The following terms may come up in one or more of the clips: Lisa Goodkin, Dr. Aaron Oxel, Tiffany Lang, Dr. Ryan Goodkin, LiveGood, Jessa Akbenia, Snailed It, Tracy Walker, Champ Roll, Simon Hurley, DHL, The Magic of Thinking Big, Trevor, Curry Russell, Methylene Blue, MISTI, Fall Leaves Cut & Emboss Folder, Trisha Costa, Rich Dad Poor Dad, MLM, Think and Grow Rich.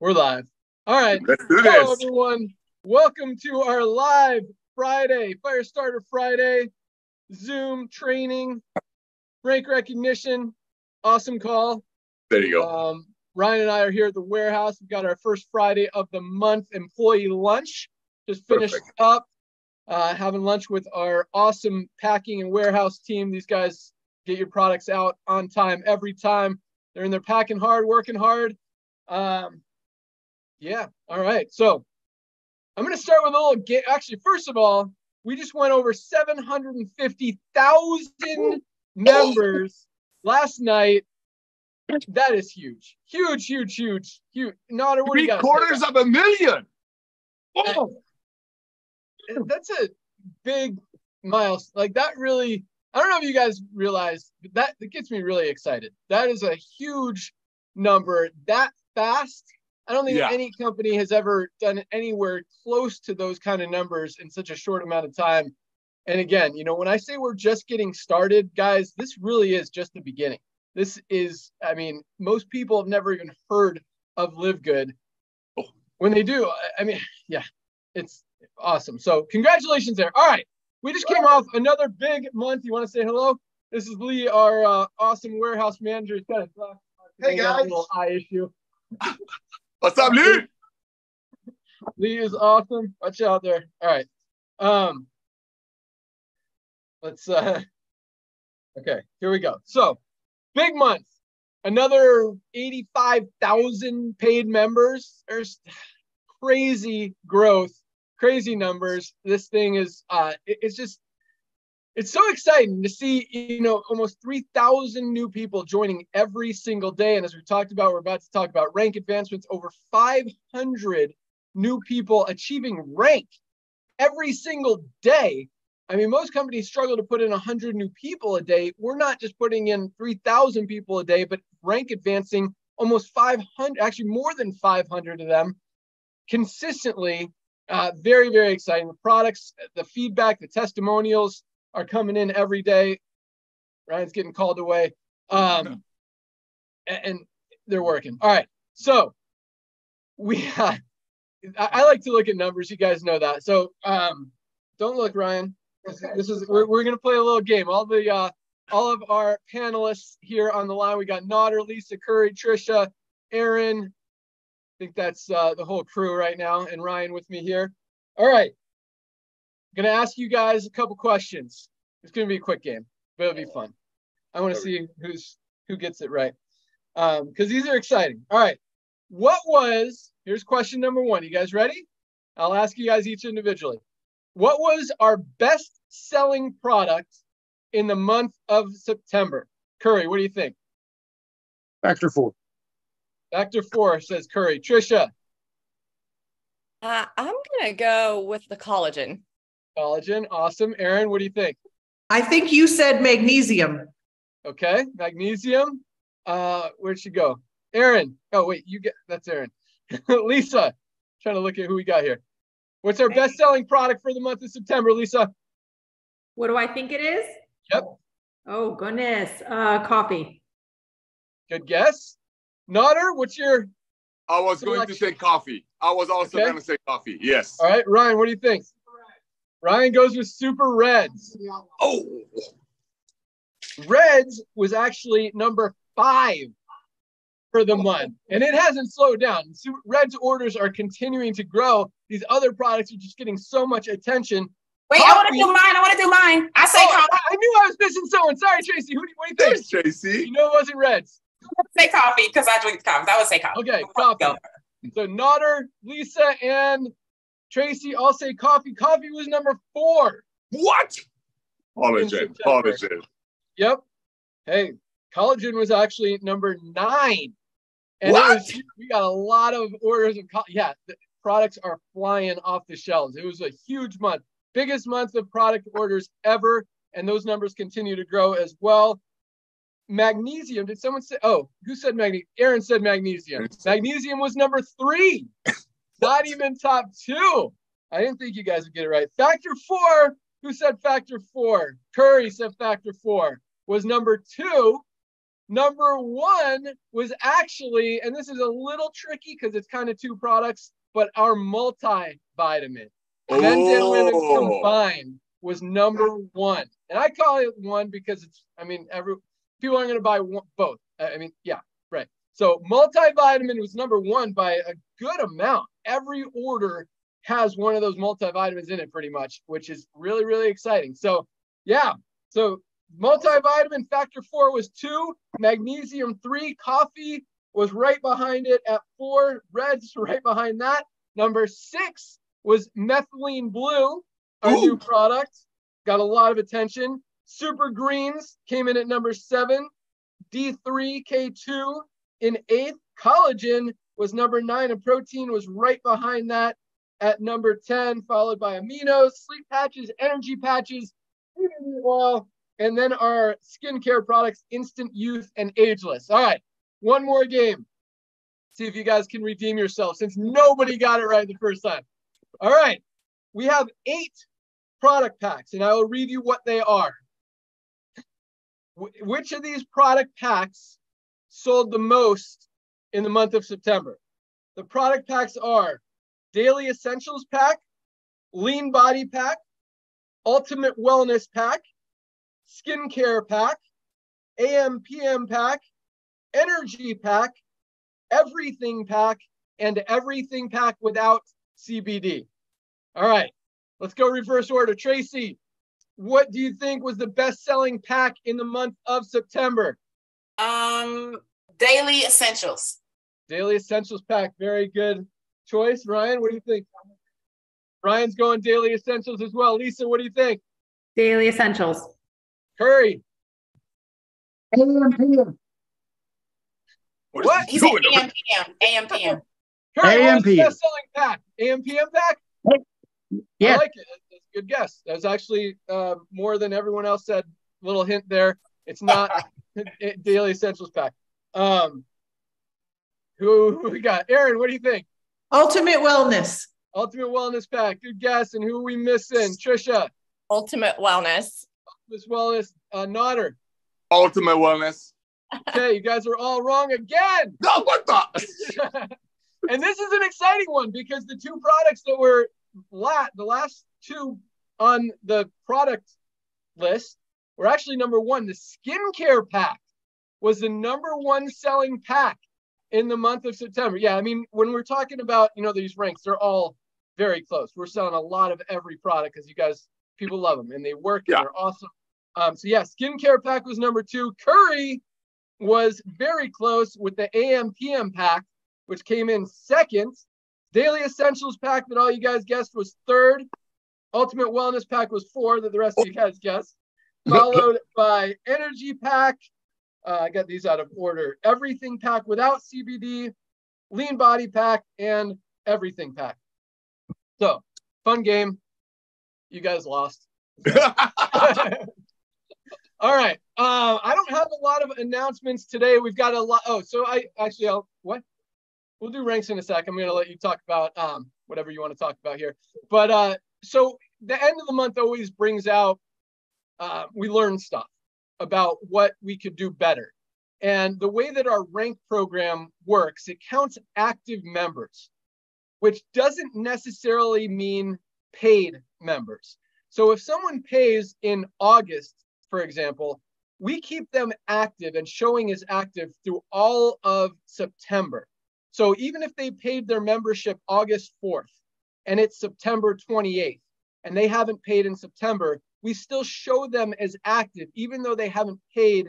We're live. All right. Let's do this. Hello, everyone. Welcome to our live Friday, Firestarter Friday, Zoom training, rank recognition. Awesome call. There you go. Ryan and I are here at the warehouse. We've got our first Friday of the month employee lunch. Just finished up having lunch with our awesome packing and warehouse team. These guys get your products out on time every time. They're in there packing hard, working hard. Yeah. All right. So I'm going to start with a little game. Actually, first of all, we just went over 750,000 members last night. That is huge. Huge, huge, huge, huge. Not a word. 750,000. Oh. That's a big milestone. Like that really, I don't know if you guys realize, but that gets me really excited. That is a huge number that fast. I don't think any company has ever done anywhere close to those kind of numbers in such a short amount of time. And again, you know, when I say we're just getting started, guys, this really is just the beginning. This is, I mean, most people have never even heard of LiveGood. When they do, I mean, yeah, it's awesome. So congratulations there. All right. We just came off another big month. You want to say hello? This is Lee, our awesome warehouse manager. Hey, guys. A little eye issue. What's up, Lee? Lee is awesome. Watch out there. All right. Let's, okay, here we go. So big month. Another 85,000 paid members. There's crazy growth, crazy numbers. This thing is, it's just, it's so exciting to see, you know, almost 3,000 new people joining every single day. And as we talked about, we're about to talk about rank advancements, over 500 new people achieving rank every single day. I mean, most companies struggle to put in 100 new people a day. We're not just putting in 3,000 people a day, but rank advancing almost 500, actually more than 500 of them consistently. Very, very exciting. The products, the feedback, the testimonials are coming in every day. Ryan's getting called away. And they're working. All right. So we, I like to look at numbers. You guys know that. So don't look, Ryan. This is we're gonna play a little game. All of our panelists here on the line. We got Nodder, Lisa, Curry, Trisha, Aaron. I think that's the whole crew right now, and Ryan with me here. All right, I'm gonna ask you guys a couple questions. It's gonna be a quick game, but it'll be fun. I want to see who gets it right, because these are exciting. All right, here's question number one. You guys ready? I'll ask you guys each individually. What was our best-selling product in the month of September? Curry, what do you think? Factor 4. Factor 4, says Curry. Trisha? I'm going to go with the collagen. Collagen, awesome. Aaron, what do you think? I think you said magnesium. Okay, magnesium. Where'd she go? Aaron. Oh, wait, that's Aaron. Lisa, trying to look at who we got here. What's our best-selling product for the month of September, Lisa? What do I think it is? Yep. Oh, goodness. Coffee. Good guess. Nodder, what's your I was selection? Going to say coffee. I was also going to say coffee, yes. All right, Ryan, what do you think? Ryan goes with Super Reds. Oh. Reds was actually number 5 for the month, and it hasn't slowed down. Reds orders are continuing to grow. These other products are just getting so much attention. Wait, coffee. I want to do mine. I say coffee. I knew I was missing someone. Sorry, Tracy. What do you think? Thanks, Tracy. You know it wasn't Reds. I would say coffee because I drink coffee. I would say coffee. Okay, coffee. So Nodder, Lisa, and Tracy all say coffee. Coffee was number 4. What? Collagen. Yep. Hey, collagen was actually number 9. And what? We got a lot of orders of collagen. Yeah. Products are flying off the shelves. It was a huge month, biggest month of product orders ever, and those numbers continue to grow as well. Magnesium, did someone say, who said magnesium? Aaron said magnesium. Magnesium was number 3, not even top 2. I didn't think you guys would get it right. Factor 4, who said factor 4? Curry said factor 4 was number 2. Number one was actually, and this is a little tricky because it's kind of two products, but our multivitamin, men's and women's combined, was number one. And I call it one because it's, I mean, people aren't going to buy one, both. I mean, yeah, right. So multivitamin was number one by a good amount. Every order has one of those multivitamins in it pretty much, which is really, really exciting. So yeah, so multivitamin factor 4 was 2, magnesium 3, coffee was right behind it at 4, reds right behind that. Number 6 was Methylene Blue, our new product, got a lot of attention. Super Greens came in at number 7, D3, K2 in 8th, collagen was number 9, and protein was right behind that at number 10, followed by aminos, sleep patches, energy patches, oil, and then our skincare products, Instant Youth and Ageless. All right, one more game. See if you guys can redeem yourself since nobody got it right the first time. All right, we have 8 product packs, and I will read you what they are. Which of these product packs sold the most in the month of September? The product packs are Daily Essentials Pack, Lean Body Pack, Ultimate Wellness Pack, Skincare Pack, AM/PM Pack, Energy Pack, Everything Pack, and Everything Pack without CBD. All right, let's go reverse order. Tracy, what do you think was the best-selling pack in the month of September? Daily Essentials. Daily Essentials Pack, very good choice. Ryan, what do you think? Ryan's going Daily Essentials as well. Lisa, what do you think? Daily Essentials. Curry. AM/PM. What? He's doing AM/PM. AM/PM. Curry, what's the best-selling pack? AM/PM pack? Yeah. I like it. That's a good guess. That was actually more than everyone else said. Little hint there. It's not Daily Essentials pack. Who we got? Aaron, what do you think? Ultimate Wellness. Ultimate Wellness Pack. Good guess. And who are we missing? Trisha. Ultimate Wellness. Ultimate Wellness. Nodder. Ultimate Wellness. Okay, you guys are all wrong again. No, what the? And this is an exciting one because the two products that were the last two on the product list were actually number one. The skincare pack was the number one selling pack in the month of September. Yeah, I mean, when we're talking about, you know, these ranks, they're all very close. We're selling a lot of every product because you guys, people love them and they work and they're awesome. So yeah, skincare pack was number 2. Curry was very close with the AM/PM pack, which came in 2nd. Daily Essentials pack that all you guys guessed was 3rd. Ultimate Wellness pack was 4th that the rest of you guys guessed. Followed by Energy pack. I got these out of order. Everything pack without CBD, Lean Body pack, and Everything pack. So, fun game. You guys lost. All right. I don't have a lot of announcements today. We've got a lot. Oh, so I'll what? We'll do ranks in a sec. I'm going to let you talk about whatever you want to talk about here. But so the end of the month always brings out, we learn stuff about what we could do better. And the way that our rank program works, it counts active members, which doesn't necessarily mean paid members. So if someone pays in August, for example, we keep them active and showing as active through all of September. So even if they paid their membership August 4th and it's September 28th and they haven't paid in September, we still show them as active, even though they haven't paid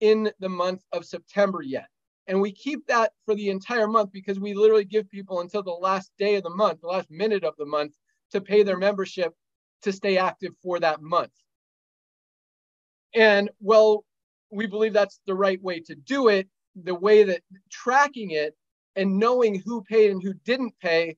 in the month of September yet. And we keep that for the entire month because we literally give people until the last day of the month, the last minute of the month, to pay their membership to stay active for that month. And well, we believe that's the right way to do it. The way that tracking it and knowing who paid and who didn't pay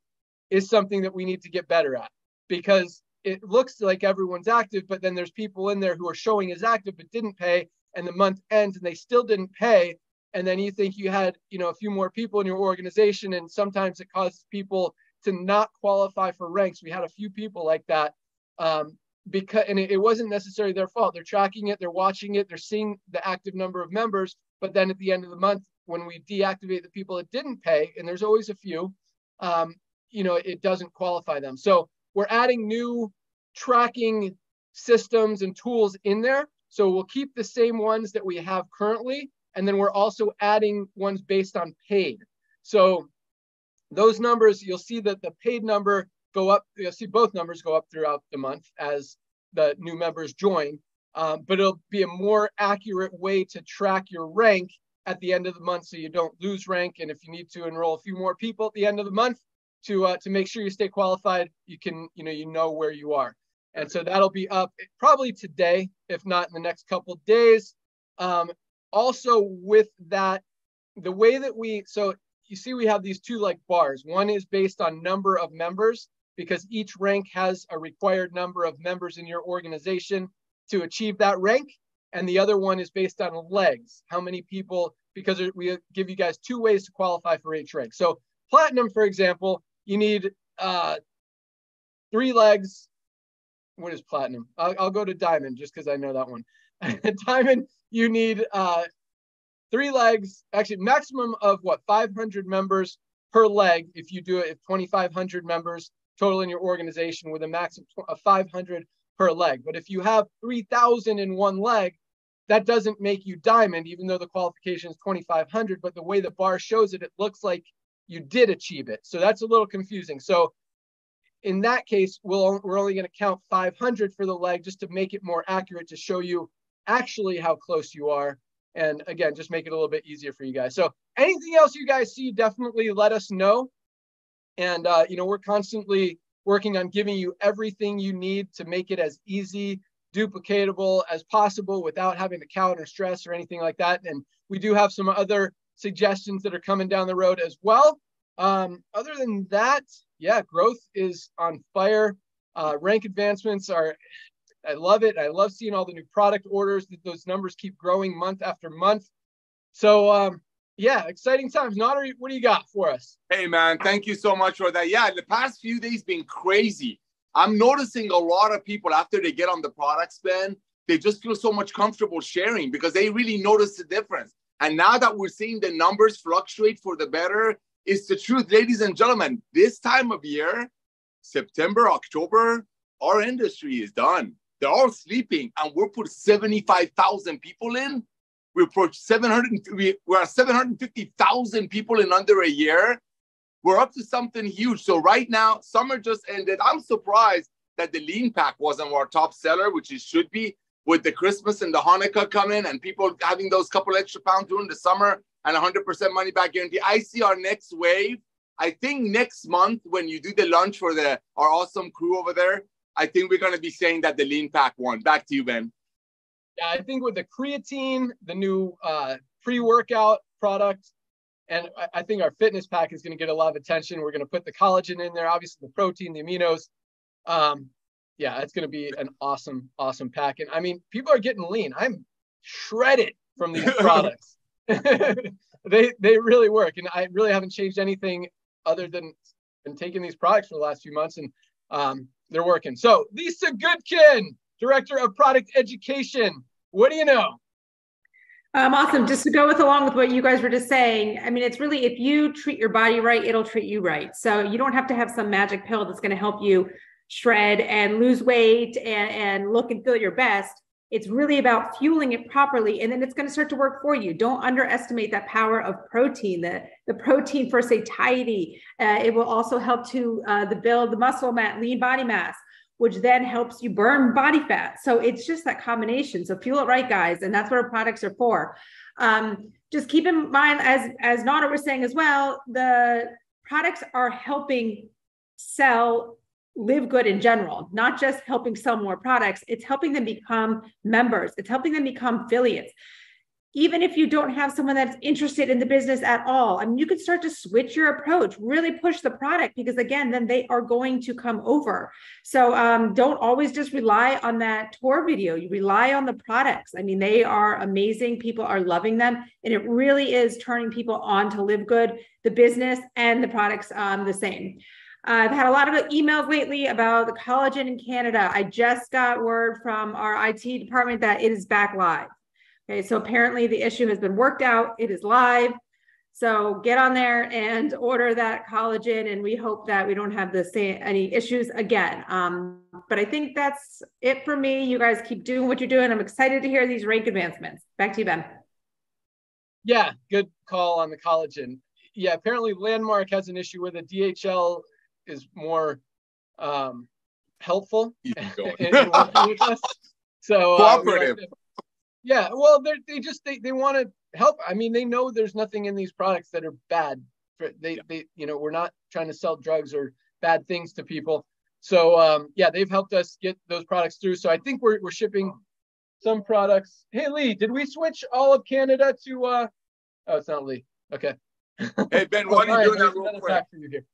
is something that we need to get better at, because it looks like everyone's active, but then there's people in there who are showing as active but didn't pay, and the month ends and they still didn't pay. And then you think you had, you know, a few more people in your organization, and sometimes it causes people to not qualify for ranks. We had a few people like that because, and it wasn't necessarily their fault. They're tracking it, they're watching it, they're seeing the active number of members. But then at the end of the month, when we deactivate the people that didn't pay, and there's always a few, you know, it doesn't qualify them. So we're adding new tracking systems and tools in there. So we'll keep the same ones that we have currently. And then we're also adding ones based on paid. So those numbers, you'll see that the paid number go up. You'll see both numbers go up throughout the month as the new members join. But it'll be a more accurate way to track your rank at the end of the month so you don't lose rank. And if you need to enroll a few more people at the end of the month to make sure you stay qualified, you can, you know where you are. And so that'll be up probably today, if not in the next couple of days. Also with that, the way that we, so you see we have these two like bars. One is based on number of members because each rank has a required number of members in your organization to achieve that rank. And the other one is based on legs. How many people, because we give you guys two ways to qualify for each rank. So platinum, for example, you need 3 legs. What is platinum? I'll go to diamond just because I know that one. Diamond, you need 3 legs, actually maximum of what, 500 members per leg. If you do it, if 2,500 members total in your organization with a max of 500 per leg. But if you have 3,000 in one leg, that doesn't make you diamond, even though the qualification is 2,500. But the way the bar shows it, it looks like you did achieve it. So that's a little confusing. So in that case, we're only going to count 500 for the leg just to make it more accurate to show you actually how close you are. And again, just make it a little bit easier for you guys. So anything else you guys see, definitely let us know. And, you know, we're constantly working on giving you everything you need to make it as easy, duplicatable as possible without having to count or stress or anything like that. And we do have some other suggestions that are coming down the road as well. Other than that, yeah, growth is on fire. Rank advancements are, I love it. I love seeing all the new product orders. Those numbers keep growing month after month. So yeah, exciting times. Notary, what do you got for us? Hey man, thank you so much for that. Yeah, the past few days been crazy. I'm noticing a lot of people after they get on the products, Ben, they just feel so much comfortable sharing because they really notice the difference. And now that we're seeing the numbers fluctuate for the better, it's the truth, ladies and gentlemen. This time of year, September, October, our industry is done. They're all sleeping, and we'll put 75,000 people in. We approach 750,000 people in under a year. We're up to something huge. So right now, summer just ended. I'm surprised that the lean pack wasn't our top seller, which it should be, with the Christmas and the Hanukkah coming and people having those couple extra pounds during the summer and 100% money back guarantee. I see our next wave. I think next month when you do the lunch for our awesome crew over there, I think we're going to be saying that the lean pack won. Back to you, Ben. Yeah, I think with the creatine, the new pre-workout product, and I think our fitness pack is going to get a lot of attention. We're going to put the collagen in there, obviously the protein, the aminos. Yeah, it's going to be an awesome, awesome pack. And I mean, people are getting lean. I'm shredded from these products. They really work. And I really haven't changed anything other than been taking these products for the last few months, and they're working. So Lisa Goodkin, Director of Product Education. What do you know? Awesome. Just to go along with what you guys were just saying, I mean, it's really, if you treat your body right, it'll treat you right. So you don't have to have some magic pill that's going to help you shred and lose weight and look and feel your best. It's really about fueling it properly, and then it's going to start to work for you. Don't underestimate that power of protein, the protein for satiety. It will also help to build the muscle mass, lean body mass, which then helps you burn body fat. So it's just that combination. So fuel it right, guys, and that's what our products are for. Just keep in mind, as Nada was saying as well, the products are helping sell Live Good in general, not just helping sell more products. It's helping them become members. It's helping them become affiliates. Even if you don't have someone that's interested in the business at all, I mean, you can start to switch your approach, really push the product, because again, then they are going to come over. So don't always just rely on that tour video. You rely on the products. I mean, they are amazing. People are loving them. And it really is turning people on to Live Good, the business and the products the same. I've had a lot of emails lately about the collagen in Canada. I just got word from our IT department that it is back live. Okay, so apparently the issue has been worked out. It is live. So get on there and order that collagen, and we hope that we don't have the same, any issues again. But I think that's it for me. You guys keep doing what you're doing. I'm excited to hear these rank advancements. Back to you, Ben. Yeah, good call on the collagen. Yeah, apparently Landmark has an issue with it. DHL is more helpful in working with us. So cooperative. Yeah, well, they want to help. I mean, they know there's nothing in these products that are bad. You know, we're not trying to sell drugs or bad things to people. So yeah, they've helped us get those products through. So I think we're shipping some products. Hey, Lee, did we switch all of Canada to? Oh, it's not Lee. Okay. Hey Ben, why are you doing that real quick? For you here.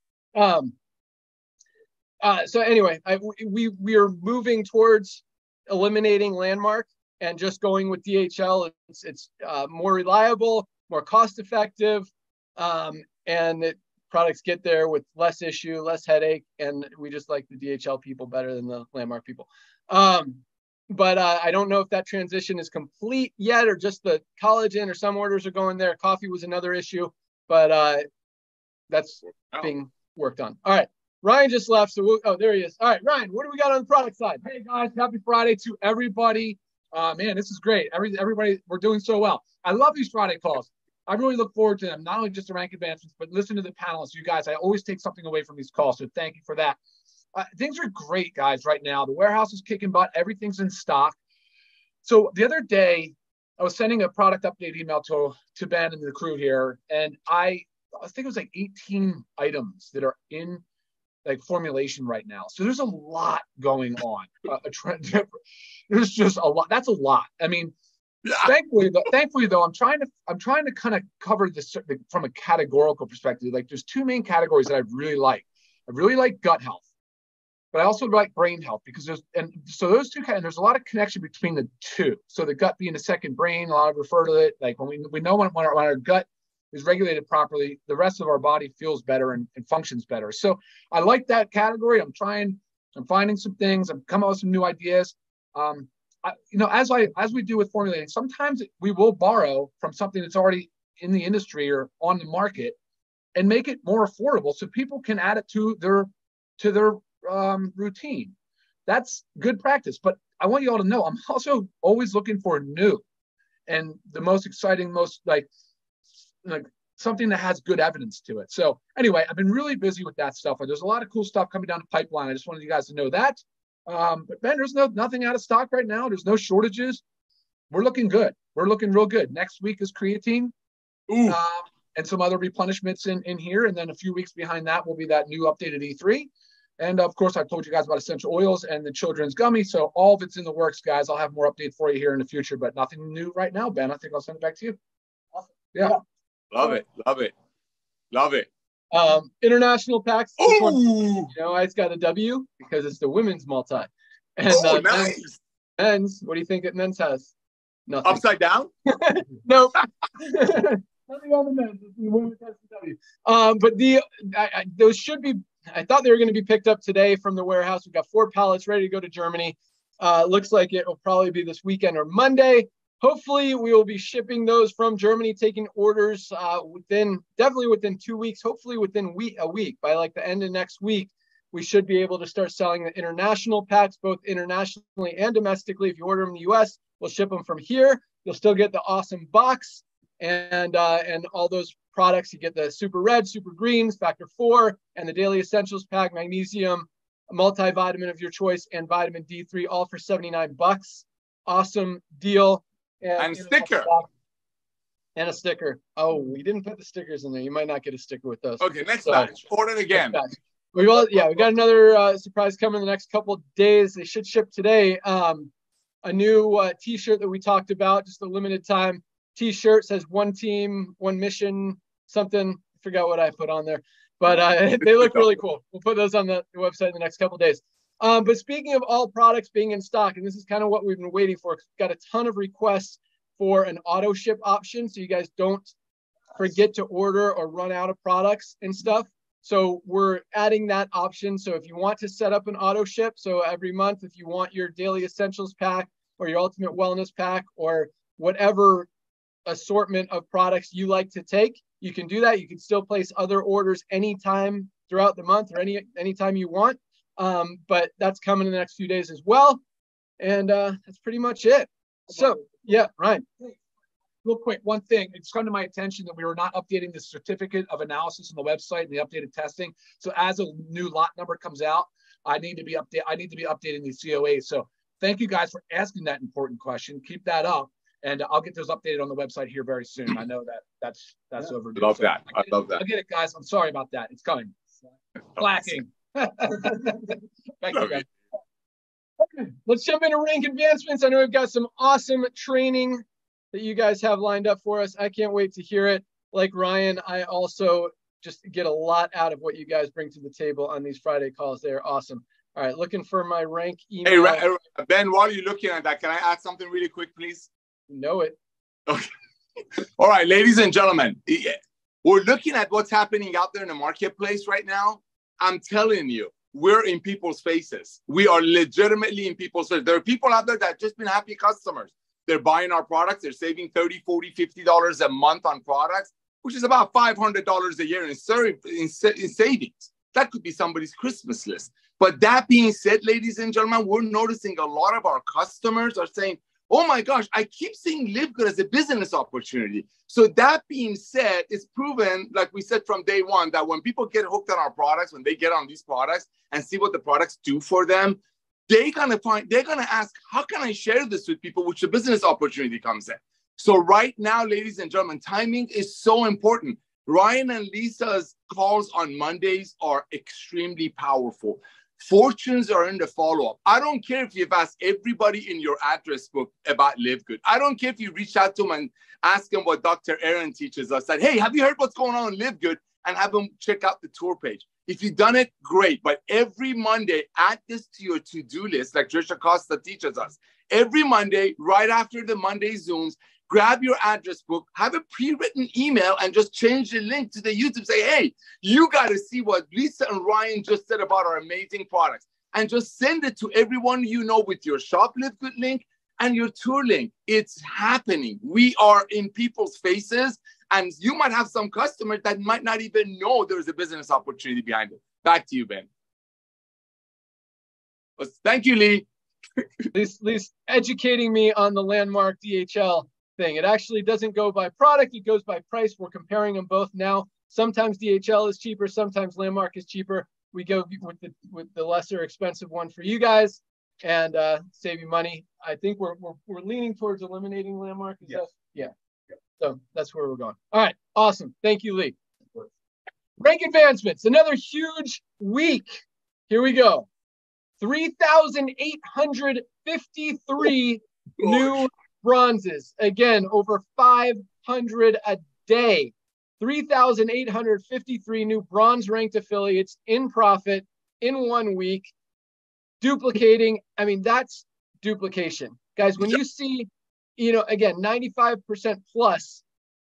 So anyway, we are moving towards eliminating Landmark and just going with DHL. It's more reliable, more cost-effective, and products get there with less issue, less headache, and we just like the DHL people better than the Landmark people. But I don't know if that transition is complete yet or just the collagen or some orders are going there. Coffee was another issue, but that's being worked on. All right. Ryan just left, so oh, there he is. All right, Ryan, what do we got on the product side? Hey, guys, happy Friday to everybody. Man, this is great. Everybody, we're doing so well. I love these Friday calls. I really look forward to them, not only just the rank advancements, but listen to the panelists. You guys, I always take something away from these calls, so thank you for that. Things are great, guys, right now. The warehouse is kicking butt. Everything's in stock. So the other day, I was sending a product update email to Ben and the crew here, and I think it was like 18 items that are in like formulation right now. So there's a lot going on. There's just a lot. That's a lot. I mean, yeah. Thankfully though, I'm trying to kind of cover this from a categorical perspective. Like there's two main categories that I really like. I really like gut health, but I also like brain health because there's a lot of connection between the two. So the gut being the second brain, a lot of refer to it. Like when our gut is regulated properly, the rest of our body feels better and functions better. So I like that category. I'm finding some things. I'm coming up with some new ideas. As we do with formulating, sometimes we will borrow from something that's already in the industry or on the market and make it more affordable so people can add it to their routine. That's good practice. But I want you all to know, I'm also always looking for new and the most exciting, like something that has good evidence to it. So anyway, I've been really busy with that stuff. There's a lot of cool stuff coming down the pipeline. I just wanted you guys to know that. But Ben, there's nothing out of stock right now. There's no shortages. We're looking good. We're looking real good. Next week is creatine and some other replenishments in here. And then a few weeks behind that will be that new updated E3. And of course, I've told you guys about essential oils and the children's gummy. So all of it's in the works, guys. I'll have more updates for you here in the future, but nothing new right now, Ben. I think I'll send it back to you. Awesome. Yeah. Love it. International packs. Oh, you know, it's got a W because it's the women's multi. And nice. Men's. What do you think at men's has? Nothing. Upside down? Nope. Nothing on the men's. The women's has the W. Those should be. I thought they were going to be picked up today from the warehouse. We've got 4 pallets ready to go to Germany. Looks like it will probably be this weekend or Monday. Hopefully, we will be shipping those from Germany, taking orders within 2 weeks, hopefully within a week. By like the end of next week, we should be able to start selling the international packs, both internationally and domestically. If you order them in the U.S., we'll ship them from here. You'll still get the awesome box and all those products. You get the Super Red, Super Greens, Factor 4, and the Daily Essentials Pack, Magnesium, a multivitamin of your choice, and Vitamin D3, all for $79. Awesome deal. And sticker. And a sticker. Oh, we didn't put the stickers in there. You might not get a sticker with those. Okay, next batch. Order it again. We got another surprise coming in the next couple of days. They should ship today. A new T-shirt that we talked about, just a limited time T-shirt. Says one team, one mission, something. I forgot what I put on there. But they look really cool. We'll put those on the website in the next couple of days. But speaking of all products being in stock, and this is kind of what we've been waiting for, because we've got a ton of requests for an auto ship option so you guys don't forget to order or run out of products and stuff. So we're adding that option. So if you want to set up an auto ship, so every month, if you want your daily essentials pack or your ultimate wellness pack or whatever assortment of products you like to take, you can do that. You can still place other orders anytime throughout the month or anytime you want. But that's coming in the next few days as well. And that's pretty much it. So yeah, Ryan. Real quick, one thing, it's come to my attention that we were not updating the certificate of analysis on the website and the updated testing. So as a new lot number comes out, I need to be updating the COA. So thank you guys for asking that important question. Keep that up. And I'll get those updated on the website here very soon. I know that that's overdue. Love that. I love that. I get it, guys. I'm sorry about that. It's coming. Blacking. Thank you, guys. Okay. Let's jump into rank advancements. I know we've got some awesome training that you guys have lined up for us. I can't wait to hear it. Like Ryan, I also just get a lot out of what you guys bring to the table on these Friday calls. They're awesome. All right, looking for my rank email. Hey, Ben, while you're looking at that, can I add something really quick, please? Know it. Okay. All right, ladies and gentlemen, we're looking at what's happening out there in the marketplace right now. I'm telling you, we're in people's faces. We are legitimately in people's faces. There are people out there that have just been happy customers. They're buying our products. They're saving $30, $40, $50 a month on products, which is about $500 a year in savings. That could be somebody's Christmas list. But that being said, ladies and gentlemen, we're noticing a lot of our customers are saying, oh my gosh, I keep seeing LiveGood as a business opportunity. So that being said, it's proven, like we said from day one, that when people get hooked on our products, when they get on these products and see what the products do for them, they're gonna ask, how can I share this with people, which the business opportunity comes in. So right now, ladies and gentlemen, timing is so important. Ryan and Lisa's calls on Mondays are extremely powerful. Fortunes are in the follow-up. I don't care if you've asked everybody in your address book about LiveGood. I don't care if you reach out to them and ask them what Dr. Aaron teaches us. That, hey, have you heard what's going on in LiveGood? And have them check out the tour page. If you've done it, great. But every Monday, add this to your to-do list, like Trisha Costa teaches us. Every Monday, right after the Monday Zooms, grab your address book, have a pre-written email, and just change the link to the YouTube. Say, hey, you got to see what Lisa and Ryan just said about our amazing products. And just send it to everyone you know with your Shop LiveGood link and your tour link. It's happening. We are in people's faces. And you might have some customers that might not even know there's a business opportunity behind it. Back to you, Ben. Well, thank you, Lee. Lee's educating me on the landmark DHL thing. It actually doesn't go by product. It goes by price. We're comparing them both now. Sometimes DHL is cheaper. Sometimes Landmark is cheaper. We go with the lesser expensive one for you guys and save you money. I think we're leaning towards eliminating Landmark. Yes. Yeah. So that's where we're going. All right. Awesome. Thank you, Lee. Rank advancements. Another huge week. Here we go. 3,853 new bronzes. Again, over 500 a day. 3,853 new bronze ranked affiliates in profit in 1 week. Duplicating. I mean, that's duplication. Guys, when you see, you know, again, 95% plus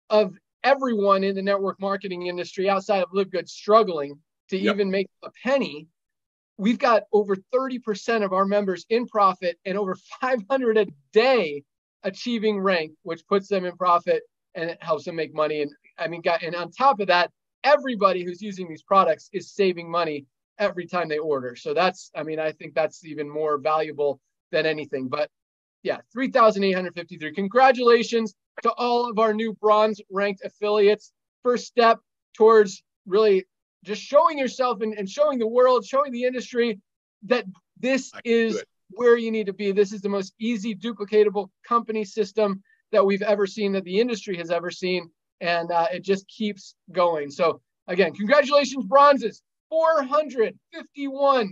of everyone in the network marketing industry outside of LiveGood struggling to even make a penny. We've got over 30% of our members in profit and over 500 a day achieving rank, which puts them in profit and it helps them make money. And I mean, and on top of that, everybody who's using these products is saving money every time they order. So that's, I mean, I think that's even more valuable than anything. But yeah, 3,853. Congratulations to all of our new bronze ranked affiliates. First step towards really just showing yourself and showing the world, showing the industry that this is where you need to be. This is the most easy, duplicatable company system that we've ever seen, that the industry has ever seen. And it just keeps going. So again, congratulations, bronzes. 451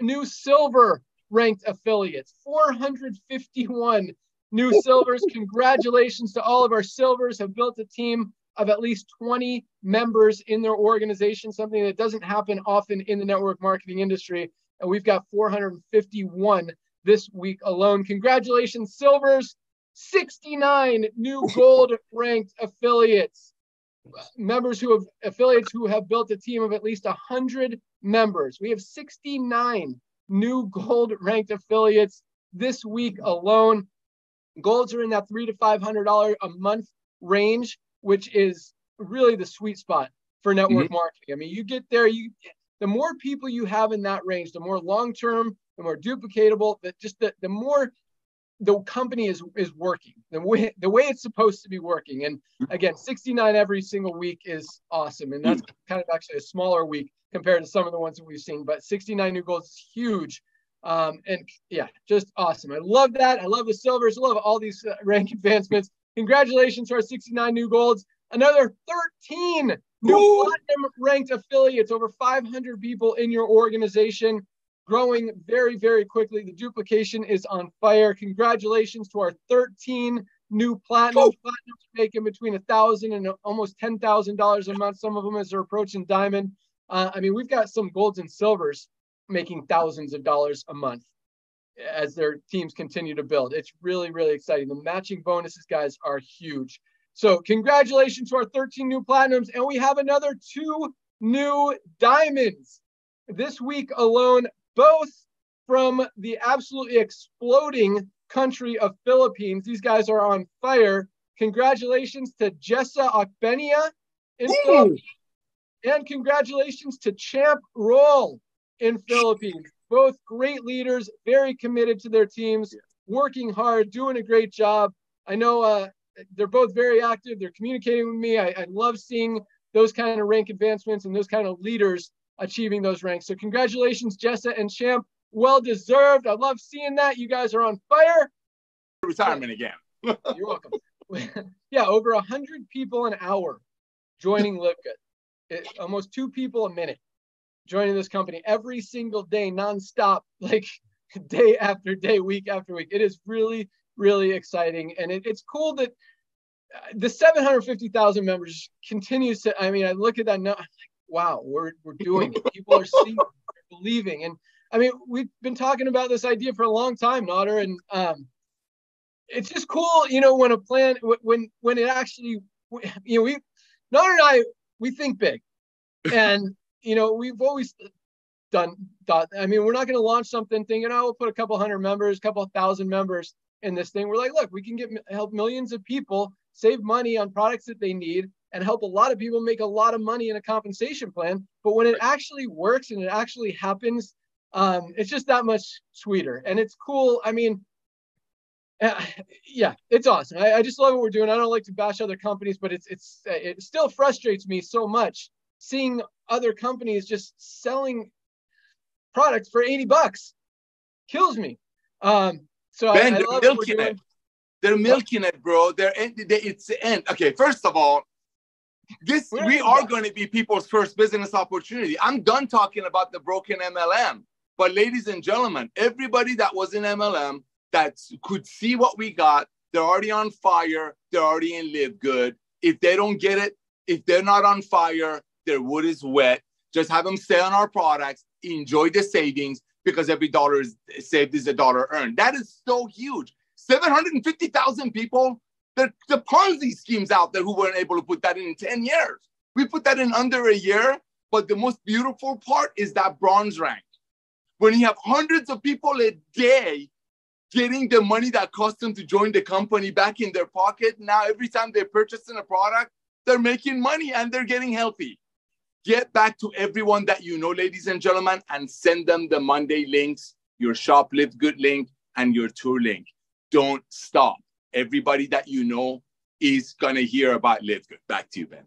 new silver ranked affiliates, 451 new silvers. Congratulations to all of our silvers who have built a team of at least 20 members in their organization, something that doesn't happen often in the network marketing industry. And we've got 451 this week alone. Congratulations, silvers. 69 new gold ranked affiliates. members who have affiliates who have built a team of at least 100 members. We have 69 new gold ranked affiliates this week alone. Golds are in that $300 to $500 a month range, which is really the sweet spot for network marketing. I mean, you get there, the more people you have in that range, the more long-term, the more duplicatable, the more the company is working, the way it's supposed to be working. And again, 69 every single week is awesome. And that's kind of actually a smaller week compared to some of the ones that we've seen, but 69 new goals is huge. And yeah, just awesome. I love that. I love the silvers. I love all these rank advancements. Congratulations to our 69 new golds. Another 13 new platinum ranked affiliates, over 500 people in your organization, growing very, very quickly. The duplication is on fire. Congratulations to our 13 new platinums. Platinums are making between $1,000 and almost $10,000 a month. Some of them as they're approaching diamond. I mean, we've got some golds and silvers making thousands of dollars a month as their teams continue to build. It's really, really exciting. The matching bonuses, guys, are huge. So congratulations to our 13 new platinums. And we have another 2 new diamonds this week alone, both from the absolutely exploding country of Philippines. These guys are on fire. Congratulations to Jessa Akbenia in Philippines. And congratulations to Champ Roll in Philippines. Both great leaders, very committed to their teams, working hard, doing a great job. I know they're both very active. They're communicating with me. I love seeing those kind of rank advancements and those kind of leaders achieving those ranks. So congratulations, Jessa and Champ. Well-deserved. I love seeing that. You guys are on fire. Retirement again. You're welcome. Yeah, over 100 people an hour joining LiveGood. Almost 2 people a minute joining this company every single day, nonstop, like day after day, week after week. It is really, really exciting. And it's cool that the 750,000 members continues to, I mean, I look at that now, I'm like, wow, we're doing it. People are seeing, they're believing. And I mean, we've been talking about this idea for a long time, Nader. And it's just cool, you know, when a plan, when it actually, you know, Nader and I, we think big. And you know, we've always done. I mean, we're not going to launch something thinking, oh, we'll put a couple hundred members, a couple thousand members in this thing. We're like, look, we can help millions of people save money on products that they need and help a lot of people make a lot of money in a compensation plan. But when it actually works and it actually happens, it's just that much sweeter. And it's cool. I mean, yeah, it's awesome. I just love what we're doing. I don't like to bash other companies, but it still frustrates me so much seeing other companies just selling products for $80 kills me. So Ben, I love what we're doing. They're milking it, bro. It's the end. Okay, first of all, we are going to be people's first business opportunity. I'm done talking about the broken MLM. But ladies and gentlemen, everybody that was in MLM that could see what we got, they're already on fire. They're already in LiveGood. If they don't get it, if they're not on fire, their wood is wet. Just have them stay on our products, enjoy the savings, because every dollar saved is a dollar earned. That is so huge. 750,000 people, the Ponzi schemes out there who weren't able to put that in 10 years. We put that in under a year, but the most beautiful part is that bronze rank. When you have hundreds of people a day getting the money that cost them to join the company back in their pocket, now every time they're purchasing a product, they're making money and they're getting healthy. Get back to everyone that you know, ladies and gentlemen, and send them the Monday links, your Shop LiveGood link, and your tour link. Don't stop. Everybody that you know is going to hear about LiveGood. Back to you, Ben.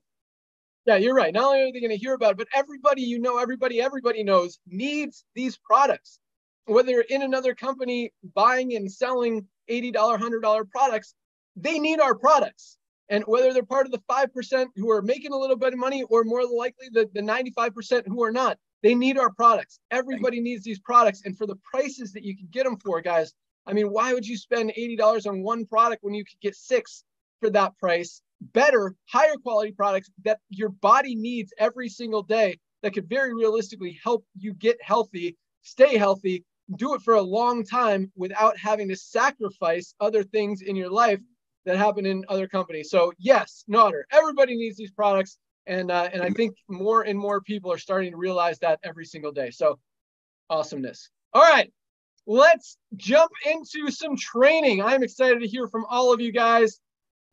Yeah, you're right. Not only are they going to hear about it, but everybody you know, everybody knows needs these products. Whether in another company buying and selling $80, $100 products, they need our products. And whether they're part of the 5% who are making a little bit of money or more likely the 95% who are not, they need our products. Everybody needs these products. And for the prices that you can get them for, guys, I mean, why would you spend $80 on one product when you could get 6 for that price? Better, higher quality products that your body needs every single day that could very realistically help you get healthy, stay healthy, do it for a long time without having to sacrifice other things in your life that happen in other companies. So yes, Nodder, everybody needs these products. And I think more and more people are starting to realize that every single day. So awesomeness. All right, let's jump into some training. I'm excited to hear from all of you guys.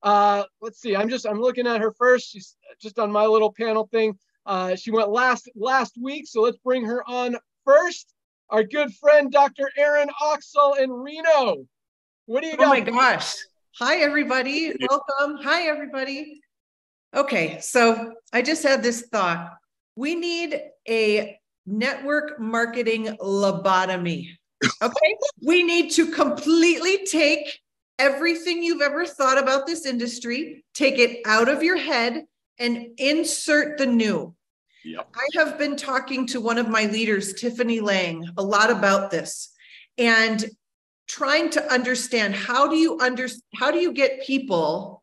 Let's see, I'm looking at her first. She's just on my little panel thing. She went last week. So let's bring her on first. Our good friend, Dr. Aaron Oxel in Reno. What do you got? Oh my gosh. Hi, everybody. Welcome. Hi, everybody. Okay, so I just had this thought. We need a network marketing lobotomy. Okay, we need to completely take everything you've ever thought about this industry, take it out of your head and insert the new. Yep. I have been talking to one of my leaders, Tiffany Lang, a lot about this and trying to understand how do you get people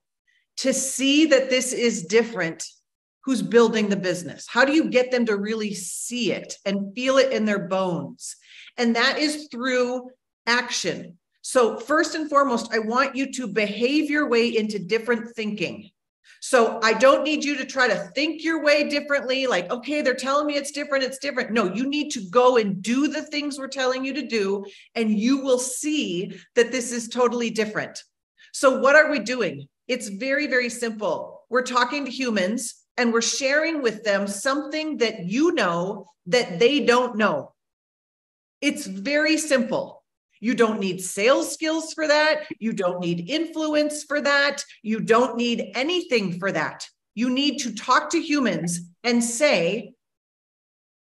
to see that this is different, who's building the business? How do you get them to really see it and feel it in their bones? And that is through action. So first and foremost, I want you to behave your way into different thinking. So I don't need you to try to think your way differently. Like, okay, they're telling me it's different. It's different. No, you need to go and do the things we're telling you to do, and you will see that this is totally different. So what are we doing? It's very, very simple. We're talking to humans and we're sharing with them something that you know that they don't know. It's very simple. You don't need sales skills for that. You don't need influence for that. You don't need anything for that. You need to talk to humans and say,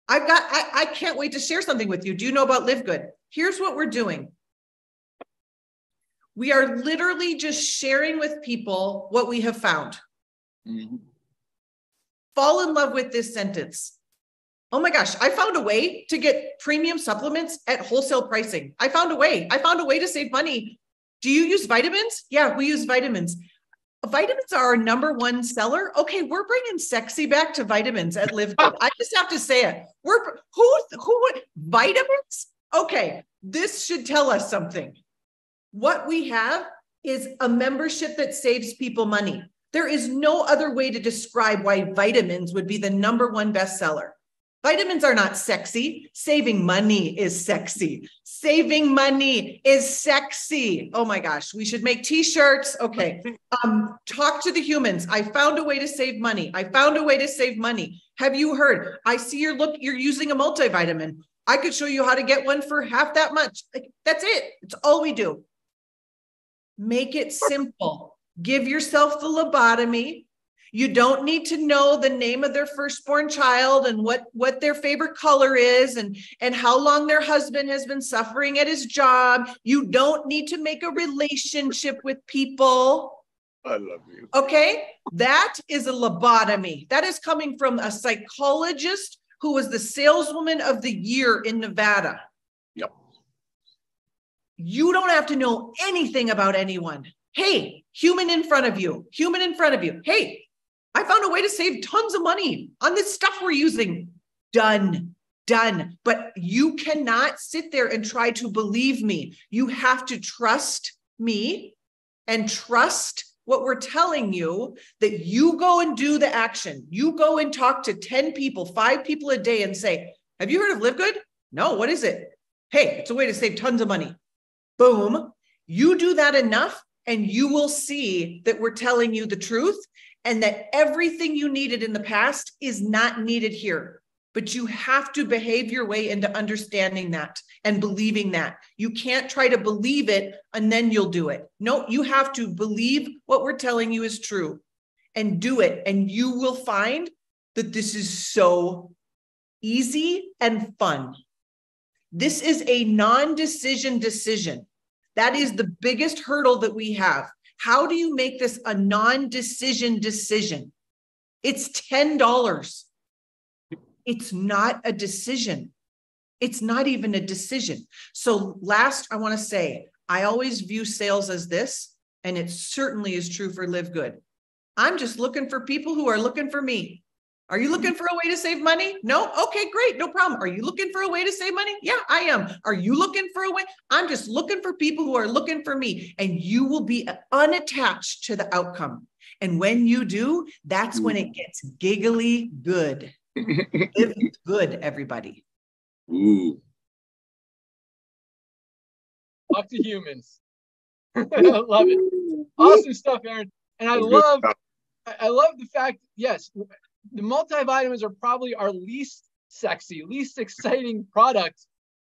I can't wait to share something with you. Do you know about LiveGood? Here's what we're doing. We are literally just sharing with people what we have found. Mm-hmm. Fall in love with this sentence. Oh my gosh, I found a way to get premium supplements at wholesale pricing. I found a way. I found a way to save money. Do you use vitamins? Yeah, we use vitamins. Vitamins are our #1 seller. Okay, we're bringing sexy back to vitamins at LiveGood. I just have to say it. Vitamins? Okay, this should tell us something. What we have is a membership that saves people money. There is no other way to describe why vitamins would be the #1 bestseller. Vitamins are not sexy. Saving money is sexy. Saving money is sexy. Oh my gosh, we should make t-shirts. Okay, talk to the humans. I found a way to save money. I found a way to save money. Have you heard? I see you're using a multivitamin. I could show you how to get one for half that much. Like, that's it. It's all we do. Make it simple. Give yourself the lobotomy. You don't need to know the name of their firstborn child and what their favorite color is and how long their husband has been suffering at his job. You don't need to make a relationship with people. I love you. Okay. That is a lobotomy. That is coming from a psychologist who was the saleswoman of the year in Nevada. Yep. You don't have to know anything about anyone. Hey, human in front of you. Hey, I found a way to save tons of money on this stuff we're using. Done. But you cannot sit there and try to believe me. You have to trust me and trust what we're telling you, that you go and do the action. You go and talk to 10 people, 5 people a day and say, have you heard of LiveGood? No, what is it? Hey, it's a way to save tons of money. Boom. You do that enough and you will see that we're telling you the truth, and that everything you needed in the past is not needed here. But you have to behave your way into understanding that and believing that. You can't try to believe it and then you'll do it. No, you have to believe what we're telling you is true and do it. And you will find that this is so easy and fun. This is a non-decision decision. That is the biggest hurdle that we have. How do you make this a non-decision decision? It's $10. It's not a decision. It's not even a decision. So last, I want to say, I always view sales as this, and it certainly is true for LiveGood. I'm just looking for people who are looking for me. Are you looking for a way to save money? No? Okay, great. No problem. Are you looking for a way to save money? Yeah, I am. Are you looking for a way? I'm just looking for people who are looking for me, and you will be unattached to the outcome. And when you do, that's when it gets giggly good. Live good, everybody. Ooh. Talk to humans. I love it. Awesome stuff, Aaron. And I love the fact, yes, the multivitamins are probably our least sexy, least exciting product.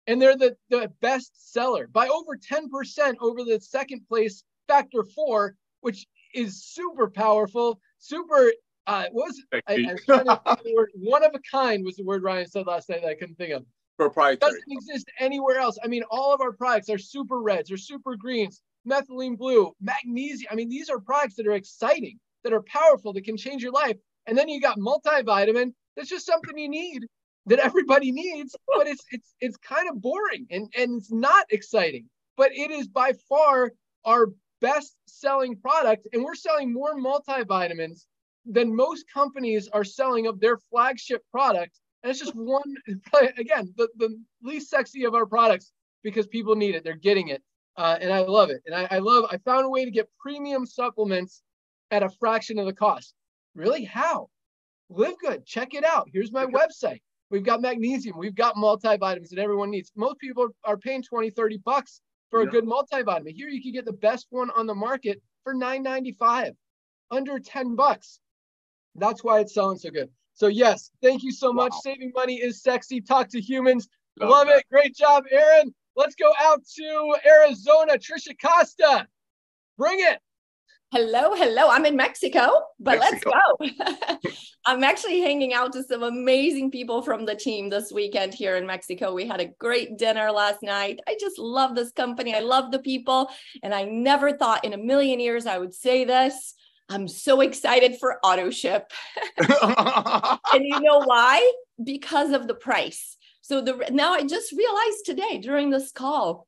And they're the best seller by over 10% over the second place Factor 4, which is super powerful, super, what was it? I was trying to think of the word. One of a kind was the word Ryan said last night that I couldn't think of. Proprietary. Doesn't exist anywhere else. I mean, all of our products are super reds or super greens, methylene blue, magnesium. I mean, these are products that are exciting, that are powerful, that can change your life. And then you got multivitamin. That's just something you need, that everybody needs, but it's kind of boring and it's not exciting. But it is by far our best-selling product, and we're selling more multivitamins than most companies are selling of their flagship product. And it's just one, again, the least sexy of our products because people need it. They're getting it, and I love it. And I found a way to get premium supplements at a fraction of the cost. Really? How? Live Good. Check it out. Here's my website. We've got magnesium. We've got multivitamins that everyone needs. Most people are paying $20, $30 for a good multivitamin. Here you can get the best one on the market for $9.95, under $10. That's why it's selling so good. So yes, thank you so much. Saving money is sexy. Talk to humans. Love it. Great job, Aaron. Let's go out to Arizona. Trisha Costa, bring it. Hello, hello. I'm in Mexico, but let's go. I'm actually hanging out with some amazing people from the team this weekend here in Mexico. We had a great dinner last night. I just love this company. I love the people. And I never thought in a million years I would say this. I'm so excited for AutoShip. And you know why? Because of the price. So now I just realized today during this call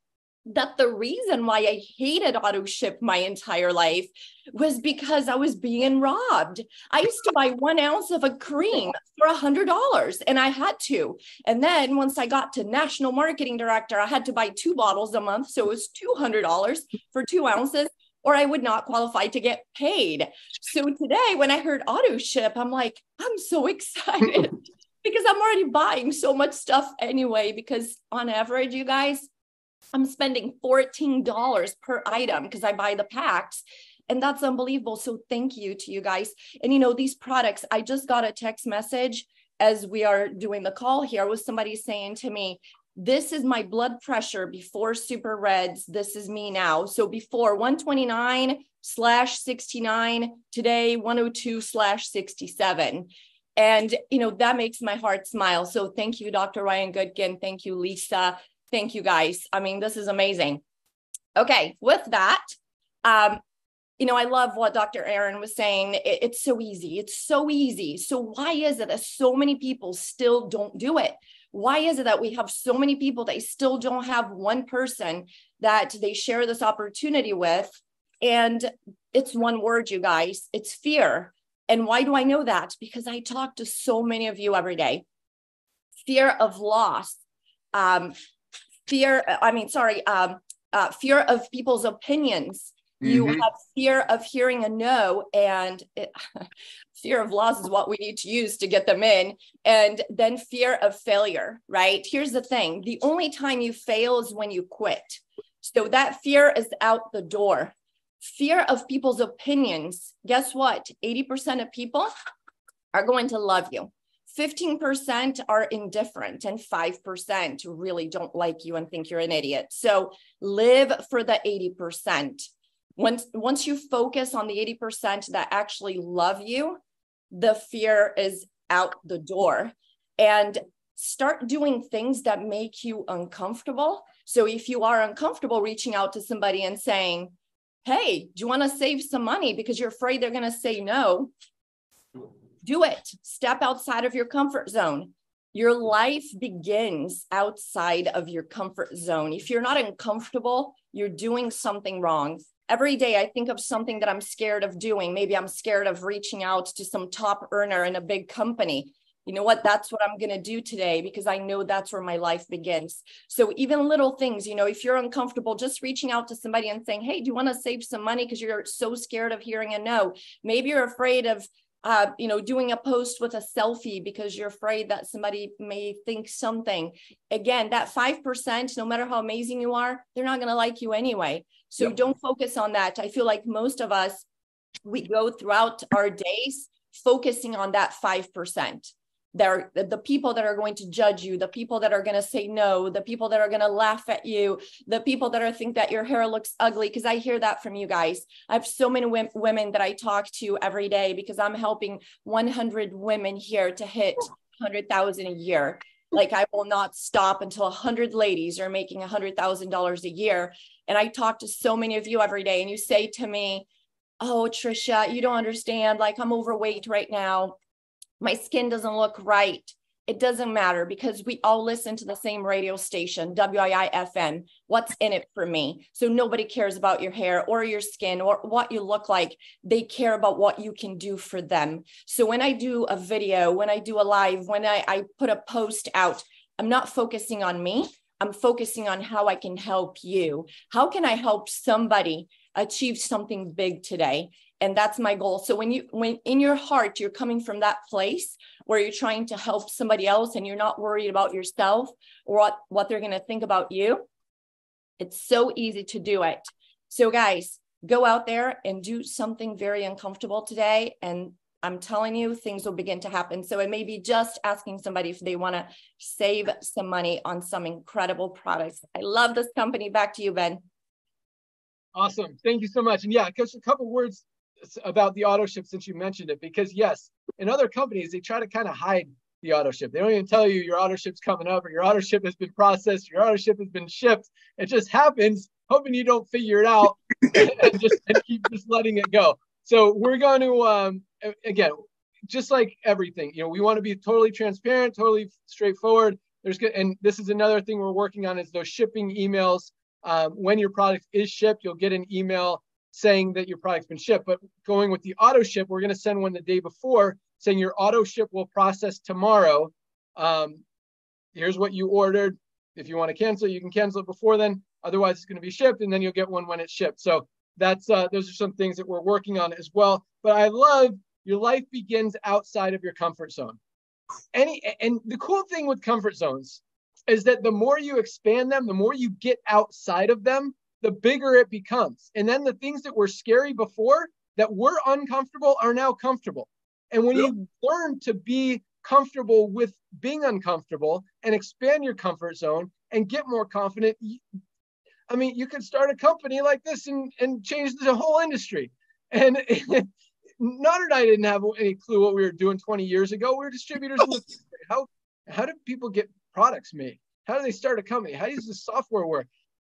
that the reason why I hated AutoShip my entire life was because I was being robbed. I used to buy 1 ounce of a cream for $100, and I had to. And then once I got to national marketing director, I had to buy 2 bottles a month. So it was $200 for 2 ounces, or I would not qualify to get paid. So today when I heard AutoShip, I'm like, I'm so excited because I'm already buying so much stuff anyway, because on average, you guys, I'm spending $14 per item because I buy the packs, and that's unbelievable. So thank you to you guys. And you know, these products, I just got a text message as we are doing the call here with somebody saying to me, this is my blood pressure before Super Reds. This is me now. So before 129/69, today 102/67. And you know, that makes my heart smile. So thank you, Dr. Ryan Goodkin. Thank you, Lisa. Thank you guys. I mean, this is amazing. Okay. With that, you know, I love what Dr. Aaron was saying. It's so easy. It's so easy. So why is it that so many people still don't do it? Why is it that we have so many people that still don't have one person that they share this opportunity with? And it's one word, you guys, it's fear. And why do I know that? Because I talk to so many of you every day. Fear of loss. Fear of people's opinions. Mm-hmm. You have fear of hearing a no, and fear of loss is what we need to use to get them in. And then fear of failure, right? Here's the thing. The only time you fail is when you quit. So that fear is out the door. Fear of people's opinions. Guess what? 80% of people are going to love you. 15% are indifferent, and 5% really don't like you and think you're an idiot. So live for the 80%. Once you focus on the 80% that actually love you, the fear is out the door. And start doing things that make you uncomfortable. So if you are uncomfortable reaching out to somebody and saying, hey, do you want to save some money because you're afraid they're going to say no? Do it. Step outside of your comfort zone. Your life begins outside of your comfort zone. If you're not uncomfortable, you're doing something wrong. Every day I think of something that I'm scared of doing. Maybe I'm scared of reaching out to some top earner in a big company. You know what? That's what I'm going to do today because I know that's where my life begins. So even little things, you know, if you're uncomfortable, just reaching out to somebody and saying, hey, do you want to save some money? Because you're so scared of hearing a no. Maybe you're afraid of, doing a post with a selfie because you're afraid that somebody may think something. Again, that 5%, no matter how amazing you are, they're not going to like you anyway. So don't focus on that. I feel like most of us, we go throughout our days focusing on that 5%. They're the people that are going to judge you, the people that are going to say no, the people that are going to laugh at you, the people that are think that your hair looks ugly. Because I hear that from you guys. I have so many women that I talk to every day because I'm helping 100 women here to hit 100,000 a year. Like I will not stop until 100 ladies are making $100,000 a year. And I talk to so many of you every day and you say to me, oh, Trisha, you don't understand. Like I'm overweight right now. My skin doesn't look right. It doesn't matter because we all listen to the same radio station, WII-FM. What's in it for me? So nobody cares about your hair or your skin or what you look like. They care about what you can do for them. So when I do a video, when I do a live, when I put a post out, I'm not focusing on me. I'm focusing on how I can help you. How can I help somebody achieve something big today? And that's my goal. So when in your heart, you're coming from that place where you're trying to help somebody else and you're not worried about yourself or what they're going to think about you, it's so easy to do it. So guys, go out there and do something very uncomfortable today. And I'm telling you, things will begin to happen. So it may be just asking somebody if they want to save some money on some incredible products. I love this company. Back to you, Ben. Awesome. Thank you so much. And yeah, just a couple words about the auto ship since you mentioned it, because yes, in other companies, they try to kind of hide the auto ship. They don't even tell you your auto ship's coming up or your auto ship has been processed, your auto ship has been shipped. It just happens, hoping you don't figure it out and keep just letting it go. So we're going to, again, just like everything, you know, we want to be totally transparent, totally straightforward. And this is another thing we're working on is those shipping emails. When your product is shipped, you'll get an email saying that your product's been shipped, but going with the auto ship, we're going to send one the day before saying your auto ship will process tomorrow. Here's what you ordered. If you want to cancel, you can cancel it before then. Otherwise, it's going to be shipped and then you'll get one when it's shipped. So that's those are some things that we're working on as well. But I love your life begins outside of your comfort zone. And the cool thing with comfort zones is that the more you expand them, the more you get outside of them, the bigger it becomes. And then the things that were scary before that were uncomfortable are now comfortable. And when you learn to be comfortable with being uncomfortable and expand your comfort zone and get more confident, I mean, you could start a company like this and change the whole industry. And Nod and I didn't have any clue what we were doing 20 years ago. We were distributors. In the how do people get products made? How do they start a company? How does the software work?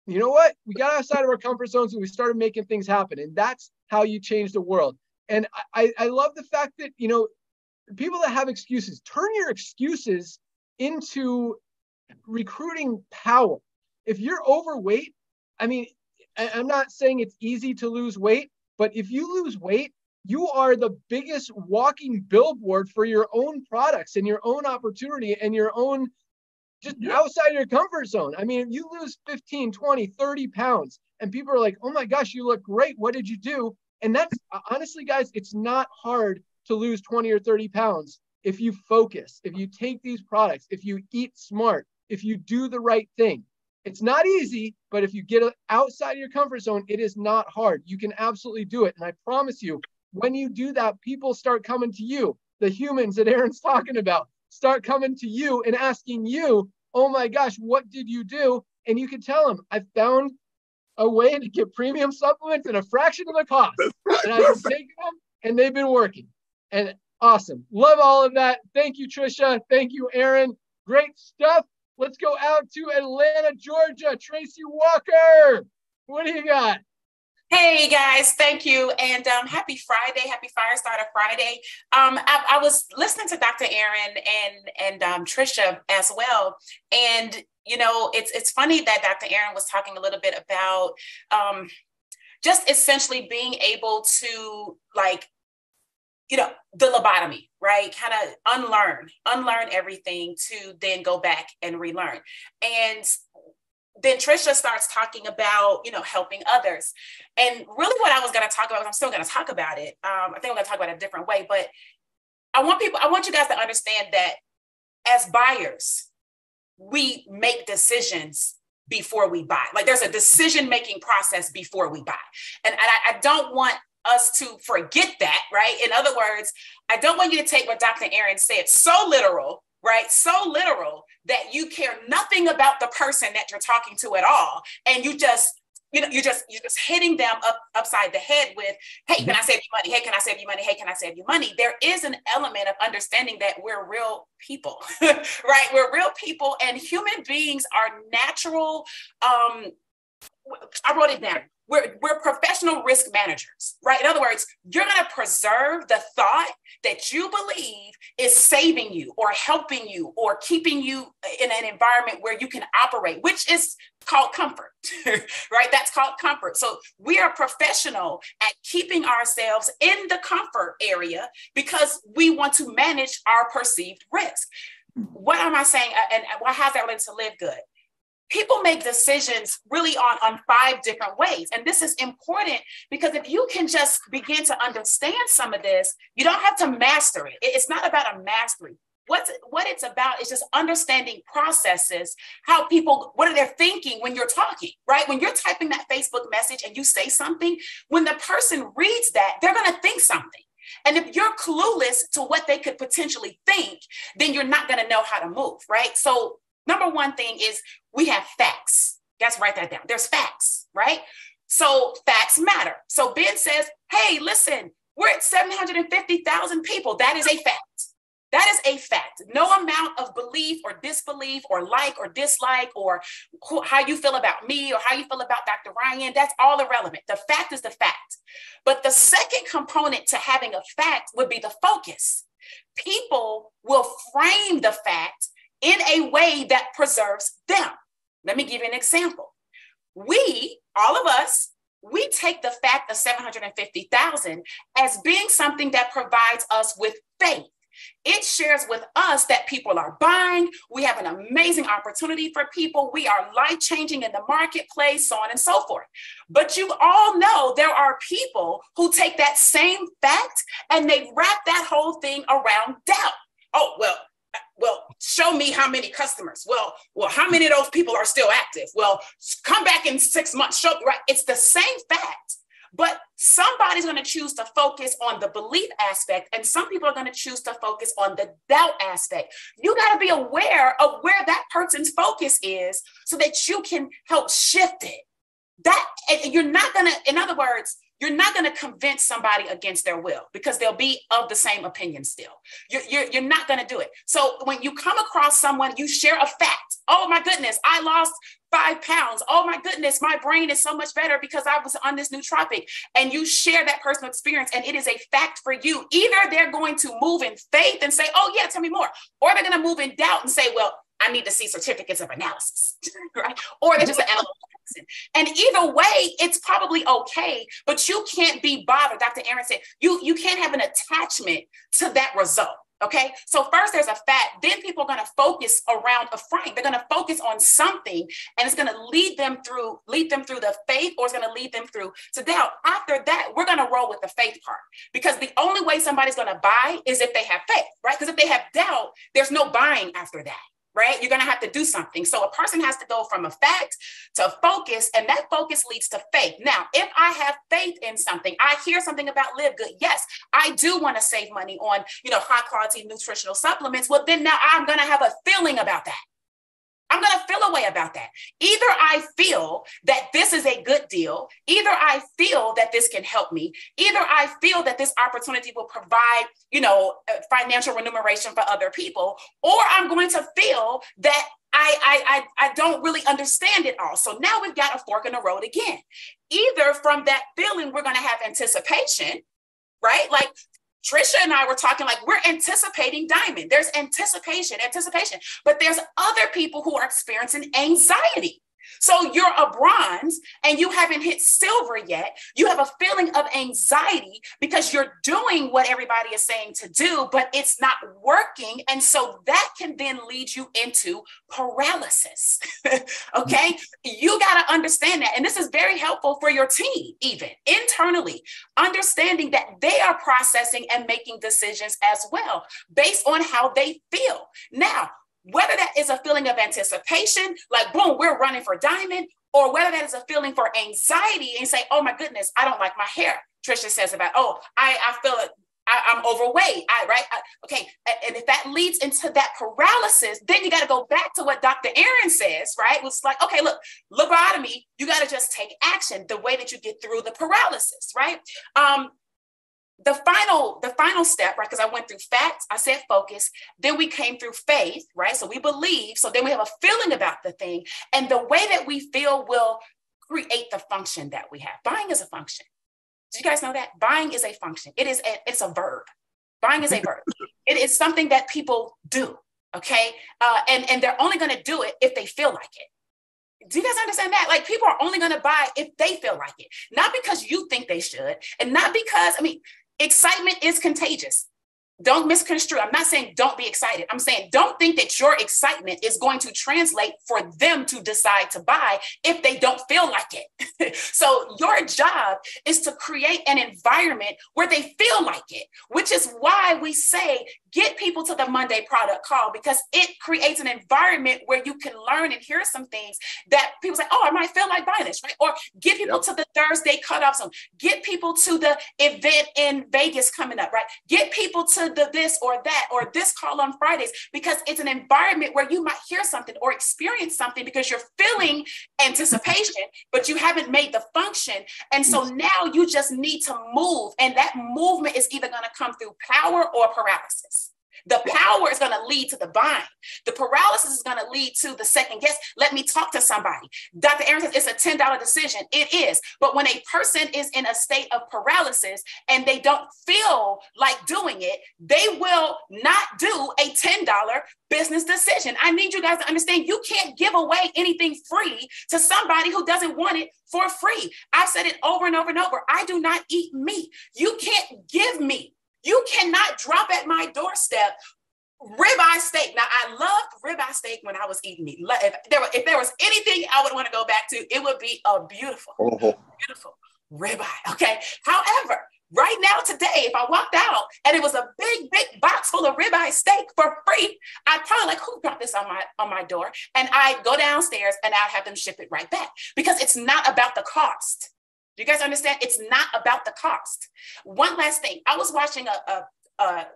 You know what? We got outside of our comfort zones and we started making things happen. And that's how you change the world. And I love the fact that, you know, people that have excuses, turn your excuses into recruiting power. If you're overweight, I mean, I'm not saying it's easy to lose weight, but if you lose weight, you are the biggest walking billboard for your own products and your own opportunity and your own just outside your comfort zone. I mean, if you lose 15, 20, 30 pounds and people are like, oh my gosh, you look great. What did you do? And that's honestly, guys, it's not hard to lose 20 or 30 pounds if you focus, if you take these products, if you eat smart, if you do the right thing. It's not easy, but if you get outside your comfort zone, it is not hard. You can absolutely do it. And I promise you, when you do that, people start coming to you. The humans that Aaron's talking about start coming to you and asking you, oh my gosh, what did you do? And you can tell them, I found a way to get premium supplements at a fraction of the cost. And I've taken them and they've been working. And awesome. Love all of that. Thank you, Trisha. Thank you, Aaron. Great stuff. Let's go out to Atlanta, Georgia. Tracy Walker, what do you got? Hey guys, thank you. And happy Friday, happy Firestarter Friday. I was listening to Dr. Aaron and Trisha as well. And, you know, it's funny that Dr. Aaron was talking a little bit about just essentially being able to, like, you know, the lobotomy, right? Kind of unlearn everything to then go back and relearn. And then Trisha starts talking about, you know, helping others. And really what I was going to talk about, I'm still going to talk about it. I think I'm going to talk about it a different way, but I want you guys to understand that as buyers, we make decisions before we buy. Like, there's a decision-making process before we buy. And I don't want us to forget that, right? In other words, I don't want you to take what Dr. Aaron said so literal, right? So literal that you care nothing about the person that you're talking to at all. And you just, you know, you're just hitting them upside the head with, hey, can I save you money? Hey, can I save you money? Hey, can I save you money? There is an element of understanding that we're real people, right? We're real people, and human beings are natural. I wrote it down. We're professional risk managers, right? In other words, you're going to preserve the thought that you believe is saving you or helping you or keeping you in an environment where you can operate, which is called comfort, right? That's called comfort. So we are professional at keeping ourselves in the comfort area because we want to manage our perceived risk. What am I saying? And how's that related to Live Good? People make decisions really on five different ways. And this is important because if you can just begin to understand some of this, you don't have to master it. It's not about a mastery. What it's about is just understanding processes, how people, what are they thinking when you're talking, right? When you're typing that Facebook message and you say something, when the person reads that, they're going to think something. And if you're clueless to what they could potentially think, then you're not going to know how to move, right? So number one thing is we have facts. You guys write that down. There's facts, right? So facts matter. So Ben says, hey, listen, we're at 750,000 people. That is a fact. That is a fact. No amount of belief or disbelief or like or dislike or how you feel about me or how you feel about Dr. Ryan, that's all irrelevant. The fact is the fact. But the second component to having a fact would be the focus. People will frame the fact in a way that preserves them. Let me give you an example. We, all of us, we take the fact of 750,000 as being something that provides us with faith. It shares with us that people are buying. We have an amazing opportunity for people. We are life-changing in the marketplace, so on and so forth. But you all know there are people who take that same fact and they wrap that whole thing around doubt. Oh, well, show me how many customers. Well, how many of those people are still active? Well, come back in 6 months. Show, right? It's the same fact, but somebody's going to choose to focus on the belief aspect, and some people are going to choose to focus on the doubt aspect. You got to be aware of where that person's focus is so that you can help shift it. In other words, you're not going to convince somebody against their will because they'll be of the same opinion still. You're not going to do it. So when you come across someone, you share a fact. Oh my goodness, I lost 5 pounds. Oh my goodness, my brain is so much better because I was on this nootropic. And you share that personal experience and it is a fact for you. Either they're going to move in faith and say, oh yeah, tell me more. Or they're going to move in doubt and say, well, I need to see certificates of analysis, right? Or they're just an animal. And either way, it's probably okay, but you can't be bothered. Dr. Aaron said, you can't have an attachment to that result. Okay. So first there's a fact, then people are going to focus around a frame. They're going to focus on something and it's going to lead them through the faith, or it's going to lead them through to doubt. After that, we're going to roll with the faith part, because the only way somebody's going to buy is if they have faith, right? Because if they have doubt, there's no buying after that. Right? You're going to have to do something. So a person has to go from a fact to focus, and that focus leads to faith. Now, if I have faith in something, I hear something about Live Good. Yes, I do want to save money on, you know, high quality nutritional supplements. Well, then now I'm going to have a feeling about that. I'm going to feel a way about that. Either I feel that this is a good deal. Either I feel that this can help me. Either I feel that this opportunity will provide, you know, financial remuneration for other people, or I'm going to feel that I don't really understand it all. So now we've got a fork in the road again. Either from that feeling, we're going to have anticipation, right? Like, Trisha and I were talking, like, we're anticipating diamond. There's anticipation, but there's other people who are experiencing anxiety. So you're a bronze and you haven't hit silver yet. You have a feeling of anxiety because you're doing what everybody is saying to do, but it's not working. And so that can then lead you into paralysis. Okay. You got to understand that. And this is very helpful for your team, even internally, understanding that they are processing and making decisions as well based on how they feel. Now, whether that is a feeling of anticipation, like, boom, we're running for diamond, or whether that is a feeling for anxiety and say, oh my goodness, I don't like my hair. Trisha says about, oh, I feel it. I'm overweight, right? Okay. And if that leads into that paralysis, then you got to go back to what Dr. Aaron says, right? It's like, okay, look, lobotomy, you got to just take action the way that you get through the paralysis, right? The final step, right? Because I went through facts, I said focus, then we came through faith, right? So we believe, so then we have a feeling about the thing, and the way that we feel will create the function that we have. Buying is a function. Did you guys know that? Buying is a function. It's a verb. Buying is a verb. It is something that people do, okay? And they're only going to do it if they feel like it. Do you guys understand that? Like, people are only going to buy if they feel like it, not because you think they should, and not because, I mean, excitement is contagious. Don't misconstrue. I'm not saying don't be excited. I'm saying don't think that your excitement is going to translate for them to decide to buy if they don't feel like it. So your job is to create an environment where they feel like it, which is why we say get people to the Monday product call, because it creates an environment where you can learn and hear some things that people say, oh, I might feel like buying this, right? Or get people to the Thursday cutoff zone, get people to the event in Vegas coming up, right? Get people to the this or that, or this call on Fridays, because it's an environment where you might hear something or experience something because you're feeling anticipation, but you haven't made the function. And so now you just need to move. And that movement is either going to come through power or paralysis. The power is going to lead to the bind. The paralysis is going to lead to the second guess. Let me talk to somebody. Dr. Aaron says it's a $10 decision. It is. But when a person is in a state of paralysis and they don't feel like doing it, they will not do a $10 business decision. I need you guys to understand, you can't give away anything free to somebody who doesn't want it for free. I've said it over and over and over. I do not eat meat. You can't give meat. You cannot drop at my doorstep ribeye steak. Now, I loved ribeye steak when I was eating meat. If there was anything I would want to go back to, it would be a beautiful ribeye. Okay. However, right now, today, if I walked out and it was a big box full of ribeye steak for free, I'd probably like, who dropped this on my door? And I'd go downstairs and I'd have them ship it right back, because it's not about the cost. Do you guys understand? It's not about the cost. One last thing. I was watching an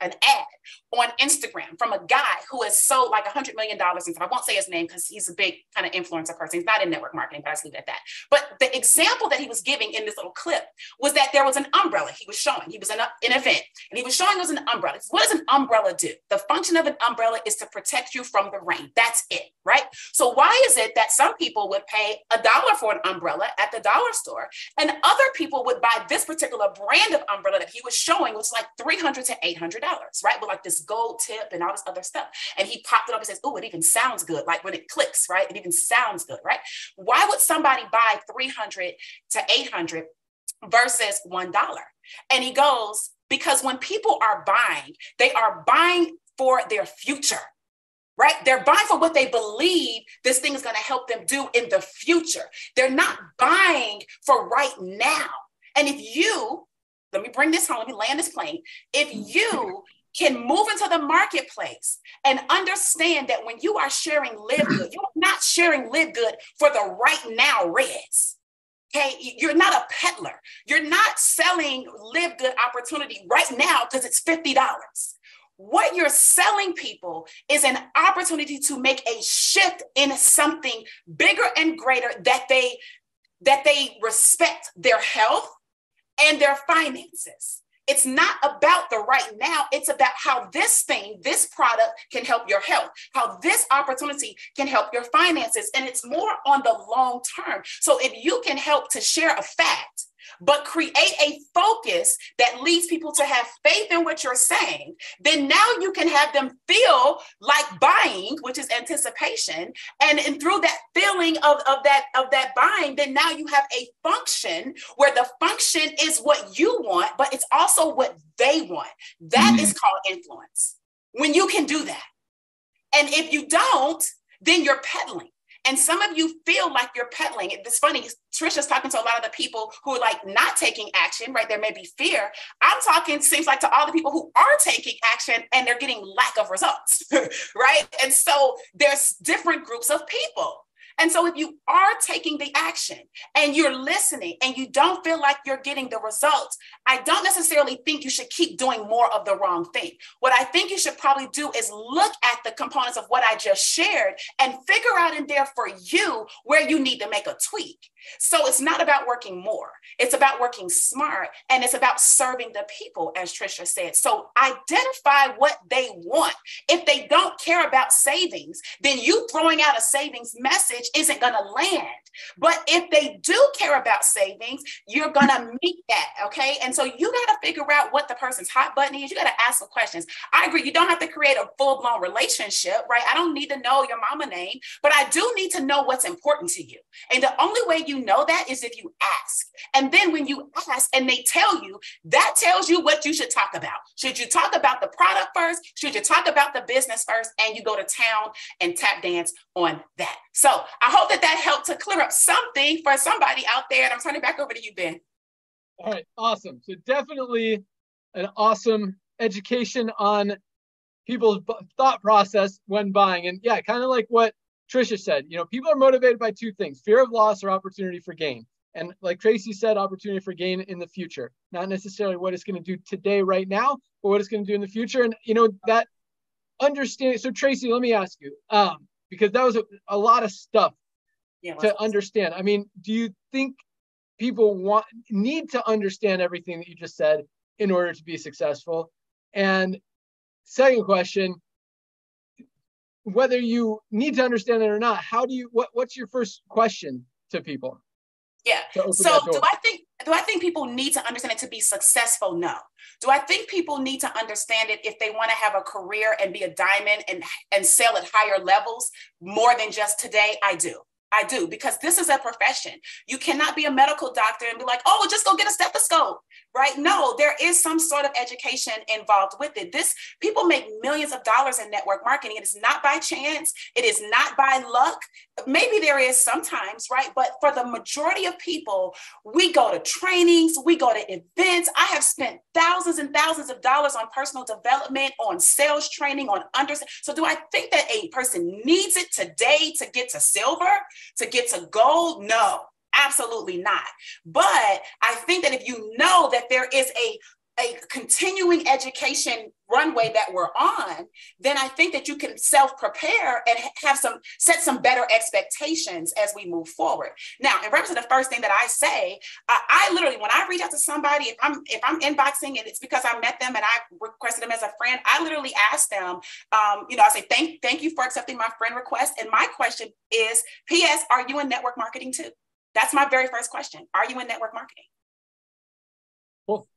ad on Instagram from a guy who has sold like $100 million. And I won't say his name because he's a big kind of influencer person. He's not in network marketing, but I just leave it at that. But the example that he was giving in this little clip was that there was an umbrella he was showing. He was in an event and he was showing us an umbrella. What does an umbrella do? The function of an umbrella is to protect you from the rain. That's it, right? So why is it that some people would pay $1 for an umbrella at the dollar store and other people would buy this particular brand of umbrella that he was showing, which was like $300 to $800, right? With like this gold tip and all this other stuff. And he popped it up and says, oh, it even sounds good. Like when it clicks, right? It even sounds good, right? Why would somebody buy $300 to $800 versus $1? And he goes, because when people are buying, they are buying for their future, right? They're buying for what they believe this thing is going to help them do in the future. They're not buying for right now. And if you, let me bring this home, let me land this plane. If you can move into the marketplace and understand that when you are sharing Live Good, you're not sharing Live Good for the right now Reds. Okay, you're not a peddler. You're not selling Live Good opportunity right now because it's $50. What you're selling people is an opportunity to make a shift in something bigger and greater that they respect their health and their finances. It's not about the right now. It's about how this thing, this product can help your health, how this opportunity can help your finances. And it's more on the long term. So if you can help to share a fact but create a focus that leads people to have faith in what you're saying, then now you can have them feel like buying, which is anticipation. And through that feeling of that buying, then now you have a function where the function is what you want, but it's also what they want. That is called influence. When you can do that. And if you don't, then you're peddling. And some of you feel like you're peddling. It's funny, Trisha's talking to a lot of the people who are like not taking action, right? There may be fear. I'm talking, seems like, to all the people who are taking action and they're getting lack of results, right? And so there's different groups of people. And so if you are taking the action and you're listening and you don't feel like you're getting the results, I don't necessarily think you should keep doing more of the wrong thing. What I think you should probably do is look at the components of what I just shared and figure out in there for you where you need to make a tweak. So it's not about working more. It's about working smart, and it's about serving the people, as Trisha said. So identify what they want. If they don't care about savings, then you throwing out a savings message isn't going to land. But if they do care about savings, you're going to meet that, okay? And so you got to figure out what the person's hot button is. You got to ask some questions. I agree. You don't have to create a full-blown relationship, right? I don't need to know your mama name, but I do need to know what's important to you. And the only way you know that is if you ask. And then when you ask and they tell you, that tells you what you should talk about. Should you talk about the product first? Should you talk about the business first? And you go to town and tap dance on that. So I hope that helped to clear up something for somebody out there. And I'm turning back over to you, Ben. All right, awesome. So definitely an awesome education on people's thought process when buying. And yeah, kind of like what Trisha said, you know, people are motivated by two things, fear of loss or opportunity for gain. And like Tracy said, opportunity for gain in the future, not necessarily what it's going to do today, right now, but what it's going to do in the future. And, you know, that understanding. So Tracy, let me ask you, because that was a lot of stuff to understand. I mean, do you think people need to understand everything that you just said in order to be successful? And second question, whether you need to understand it or not, how do you, what's your first question to people? Yeah. So do I think people need to understand it to be successful? No. Do I think people need to understand it if they want to have a career and be a diamond and sell at higher levels more than just today? I do, because this is a profession. You cannot be a medical doctor and be like, oh, just go get a stethoscope, right? No, there is some sort of education involved with it. This, people make millions of dollars in network marketing. It is not by chance. It is not by luck. Maybe there is sometimes, right? But for the majority of people, we go to trainings, we go to events. I have spent thousands and thousands of dollars on personal development, on sales training, on understanding. So do I think that a person needs it today to get to silver? To get to gold? No, absolutely not. But I think that if you know that there is a continuing education runway that we're on, then I think that you can self-prepare and have some, set some better expectations as we move forward. Now, in reference to the first thing that I say, I literally, when I reach out to somebody, if I'm inboxing and it's because I met them and I requested them as a friend, I literally ask them, you know, I say, thank you for accepting my friend request. And my question is, P.S., are you in network marketing too? That's my very first question. Are you in network marketing? Cool.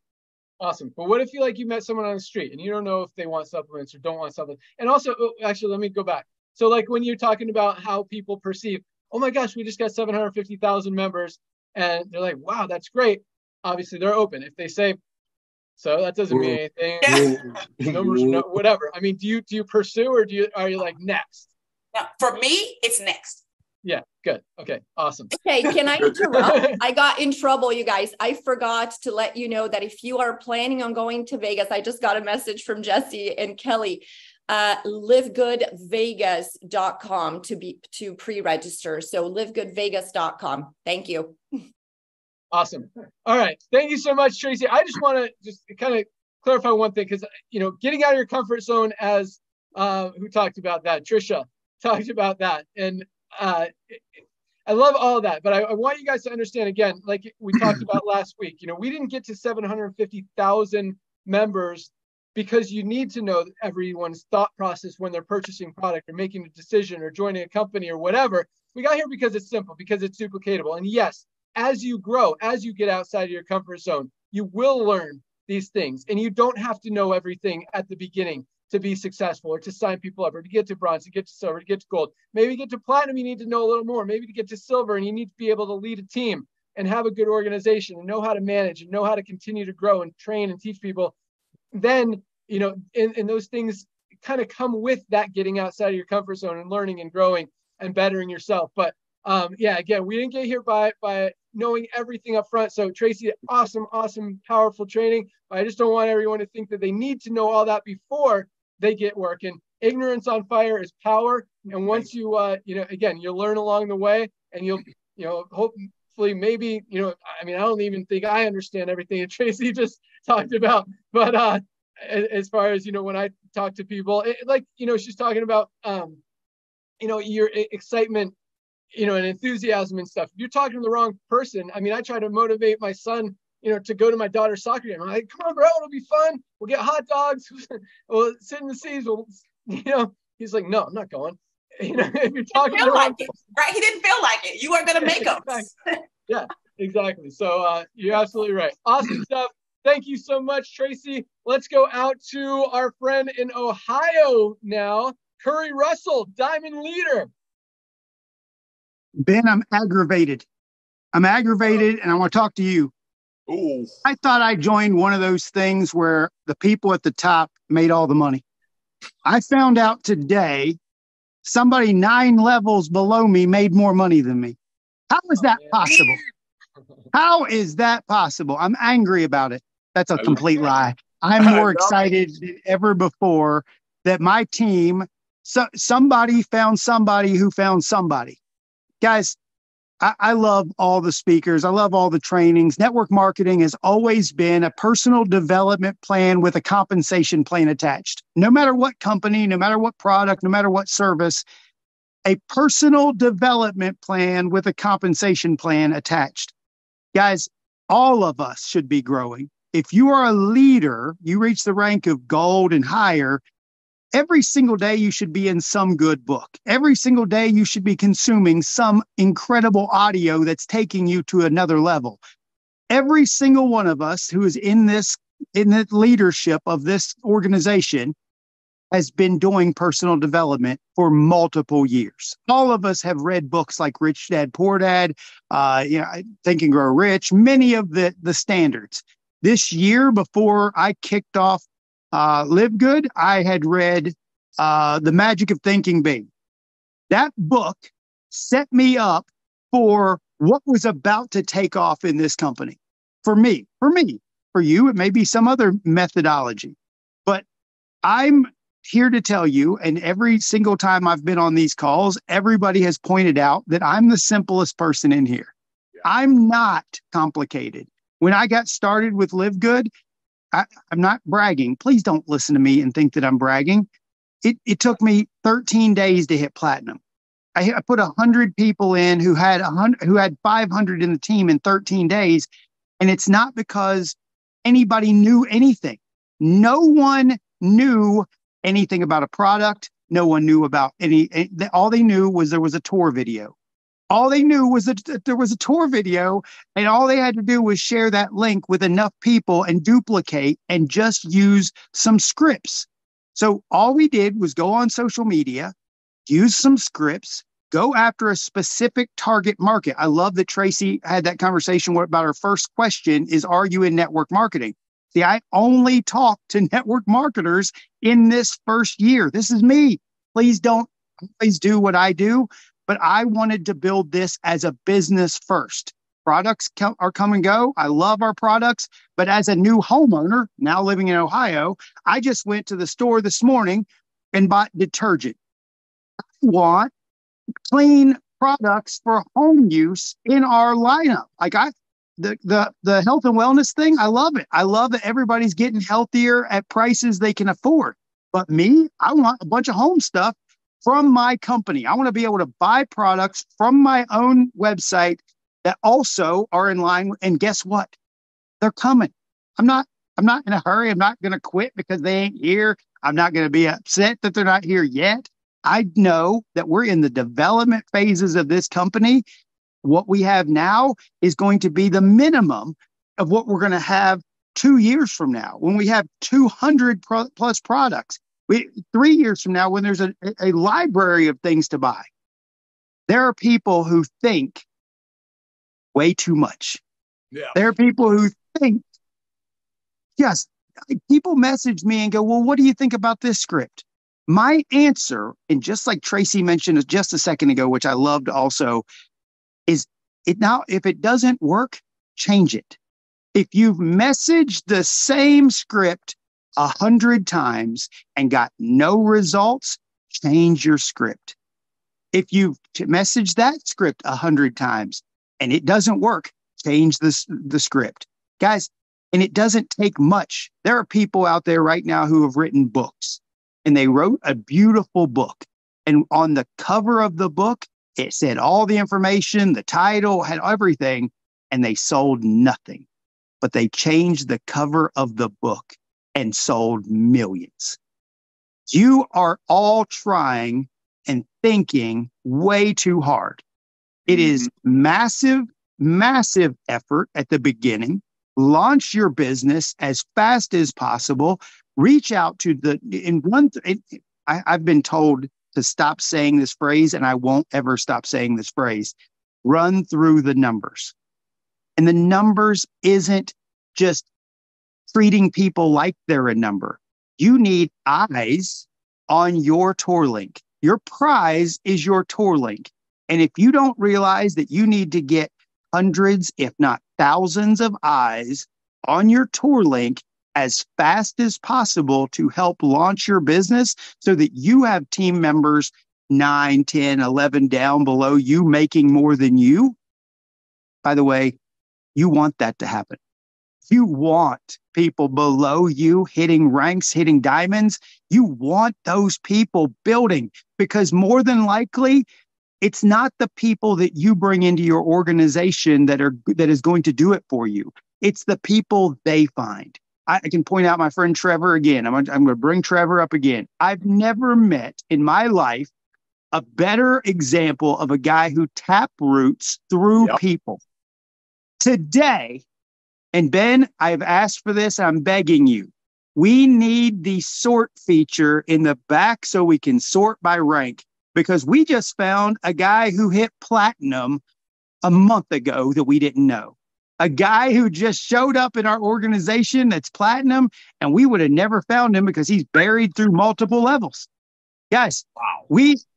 Awesome. But what if you you met someone on the street and you don't know if they want supplements or don't want supplements? And also, actually, let me go back. So like when you're talking about how people perceive, oh my gosh, we just got 750,000 members. And they're like, wow, that's great. Obviously, they're open. If they say, so that doesn't mean anything, numbers, whatever. I mean, do you pursue or are you like next? No, for me, it's next. Yeah, good. Okay, awesome. Okay, can I interrupt? I got in trouble, you guys. I forgot to let you know that if you are planning on going to Vegas, I just got a message from Jesse and Kelly, livegoodvegas.com to pre-register. So livegoodvegas.com. Thank you. Awesome. All right. Thank you so much, Tracy. I just want to just kind of clarify one thing, because, you know, getting out of your comfort zone, as who talked about that? Trisha talked about that. And I love all that, but I want you guys to understand, again, like we talked about last week, you know, we didn't get to 750,000 members because you need to know everyone's thought process when they're purchasing product or making a decision or joining a company or whatever. We got here because it's simple, because it's duplicatable. And yes, as you grow, as you get outside of your comfort zone, you will learn these things. And you don't have to know everything at the beginning to be successful, or to sign people up, or to get to bronze, to get to silver, to get to gold. Maybe to get to platinum, you need to know a little more. Maybe to get to silver, and you need to be able to lead a team and have a good organization and know how to manage and know how to continue to grow and train and teach people. Then, you know, and those things kind of come with that, getting outside of your comfort zone and learning and growing and bettering yourself. But yeah, again, we didn't get here by knowing everything up front. So Tracy, awesome, awesome, powerful training. I just don't want everyone to think that they need to know all that before they get working. Ignorance on fire is power. And once you, you know, again, you'll learn along the way, and you'll, you know, hopefully maybe, you know, I mean, I don't even think I understand everything that Tracy just talked about, but as far as, you know, when I talk to people, like, you know, she's talking about, you know, your excitement, you know, and enthusiasm and stuff. If you're talking to the wrong person, I mean, I try to motivate my son, you know, to go to my daughter's soccer game. I'm like, come on, bro, it'll be fun. We'll get hot dogs. We'll sit in the seats. We'll, you know, he's like, no, I'm not going. You know, if you're talking to like it, right? He didn't feel like it. You weren't going to make him. Yeah, exactly. So you're absolutely right. Awesome stuff. Thank you so much, Tracy. Let's go out to our friend in Ohio now, Curry Russell, Diamond Leader. Ben, I'm aggravated. I'm aggravated, and I want to talk to you. Ooh. I thought I joined one of those things where the people at the top made all the money. I found out today somebody 9 levels below me made more money than me. How is that possible? How is that possible? I'm angry about it. That's a complete lie. I'm more excited than ever before that my team, somebody found somebody who found somebody. Guys, I love all the speakers. I love all the trainings. Network marketing has always been a personal development plan with a compensation plan attached. No matter what company, no matter what product, no matter what service, a personal development plan with a compensation plan attached. Guys, all of us should be growing. If you are a leader, you reach the rank of gold and higher, every single day you should be in some good book. Every single day you should be consuming some incredible audio that's taking you to another level. Every single one of us who is in the leadership of this organization has been doing personal development for multiple years. All of us have read books like Rich Dad, Poor Dad, you know, Think and Grow Rich, many of the standards. This year, before I kicked off LiveGood, I had read The Magic of Thinking Big. That book set me up for what was about to take off in this company. For me, for you, it may be some other methodology. But I'm here to tell you, and every single time I've been on these calls, everybody has pointed out that I'm the simplest person in here. I'm not complicated. When I got started with LiveGood, I'm not bragging. Please don't listen to me and think that I'm bragging. It took me 13 days to hit platinum. I put 100 people in who had 500 in the team in 13 days. And it's not because anybody knew anything. No one knew anything about a product. No one knew about any. All they knew was there was a tour video. All they knew was that there was a tour video, and all they had to do was share that link with enough people and duplicate and just use some scripts. So all we did was go on social media, use some scripts, go after a specific target market. I love that Tracy had that conversation about her first question is, are you in network marketing? See, I only talk to network marketers in this first year. This is me. Please don't always do what I do. But I wanted to build this as a business first. Products are come and go. I love our products. But as a new homeowner, now living in Ohio, I just went to the store this morning and bought detergent. I want clean products for home use in our lineup. Like the health and wellness thing, I love it. I love that everybody's getting healthier at prices they can afford. But me, I want a bunch of home stuff from my company. I want to be able to buy products from my own website that also are in line. And guess what? They're coming. I'm not in a hurry. I'm not going to quit because they ain't here. I'm not going to be upset that they're not here yet. I know that we're in the development phases of this company. What we have now is going to be the minimum of what we're going to have 2 years from now, when we have 200 plus products. 3 years from now, when there's a library of things to buy. There are people who think way too much. Yeah. There are people who think, yes, people message me and go, well, what do you think about this script? My answer, and just like Tracy mentioned just a second ago, which I loved also, is it now, if it doesn't work, change it. If you've messaged the same script 100 times and got no results, change your script. If you've messaged that script 100 times and it doesn't work, change the script. Guys, and it doesn't take much. There are people out there right now who have written books, and they wrote a beautiful book. And on the cover of the book, it said all the information, the title, had everything, and they sold nothing. But they changed the cover of the book and sold millions. You are all trying and thinking way too hard. It is massive, massive effort at the beginning. Launch your business as fast as possible. Reach out to the, in one, I've been told to stop saying this phrase, and I won't ever stop saying this phrase: run through the numbers. And the numbers isn't just treating people like they're a number. You need eyes on your tour link. Your prize is your tour link. And if you don't realize that you need to get hundreds, if not thousands of eyes on your tour link as fast as possible to help launch your business so that you have team members 9, 10, 11 down below you making more than you. By the way, you want that to happen. You want people below you hitting ranks, hitting diamonds. You want those people building, because more than likely, it's not the people that you bring into your organization that is going to do it for you. It's the people they find. I can point out my friend Trevor again. I'm going to bring Trevor up again. I've never met in my life a better example of a guy who tap roots through people. Today, and Ben, I've asked for this, I'm begging you, we need the sort feature in the back so we can sort by rank, because we just found a guy who hit platinum a month ago that we didn't know. A guy who just showed up in our organization that's platinum, and we would have never found him because he's buried through multiple levels. Guys,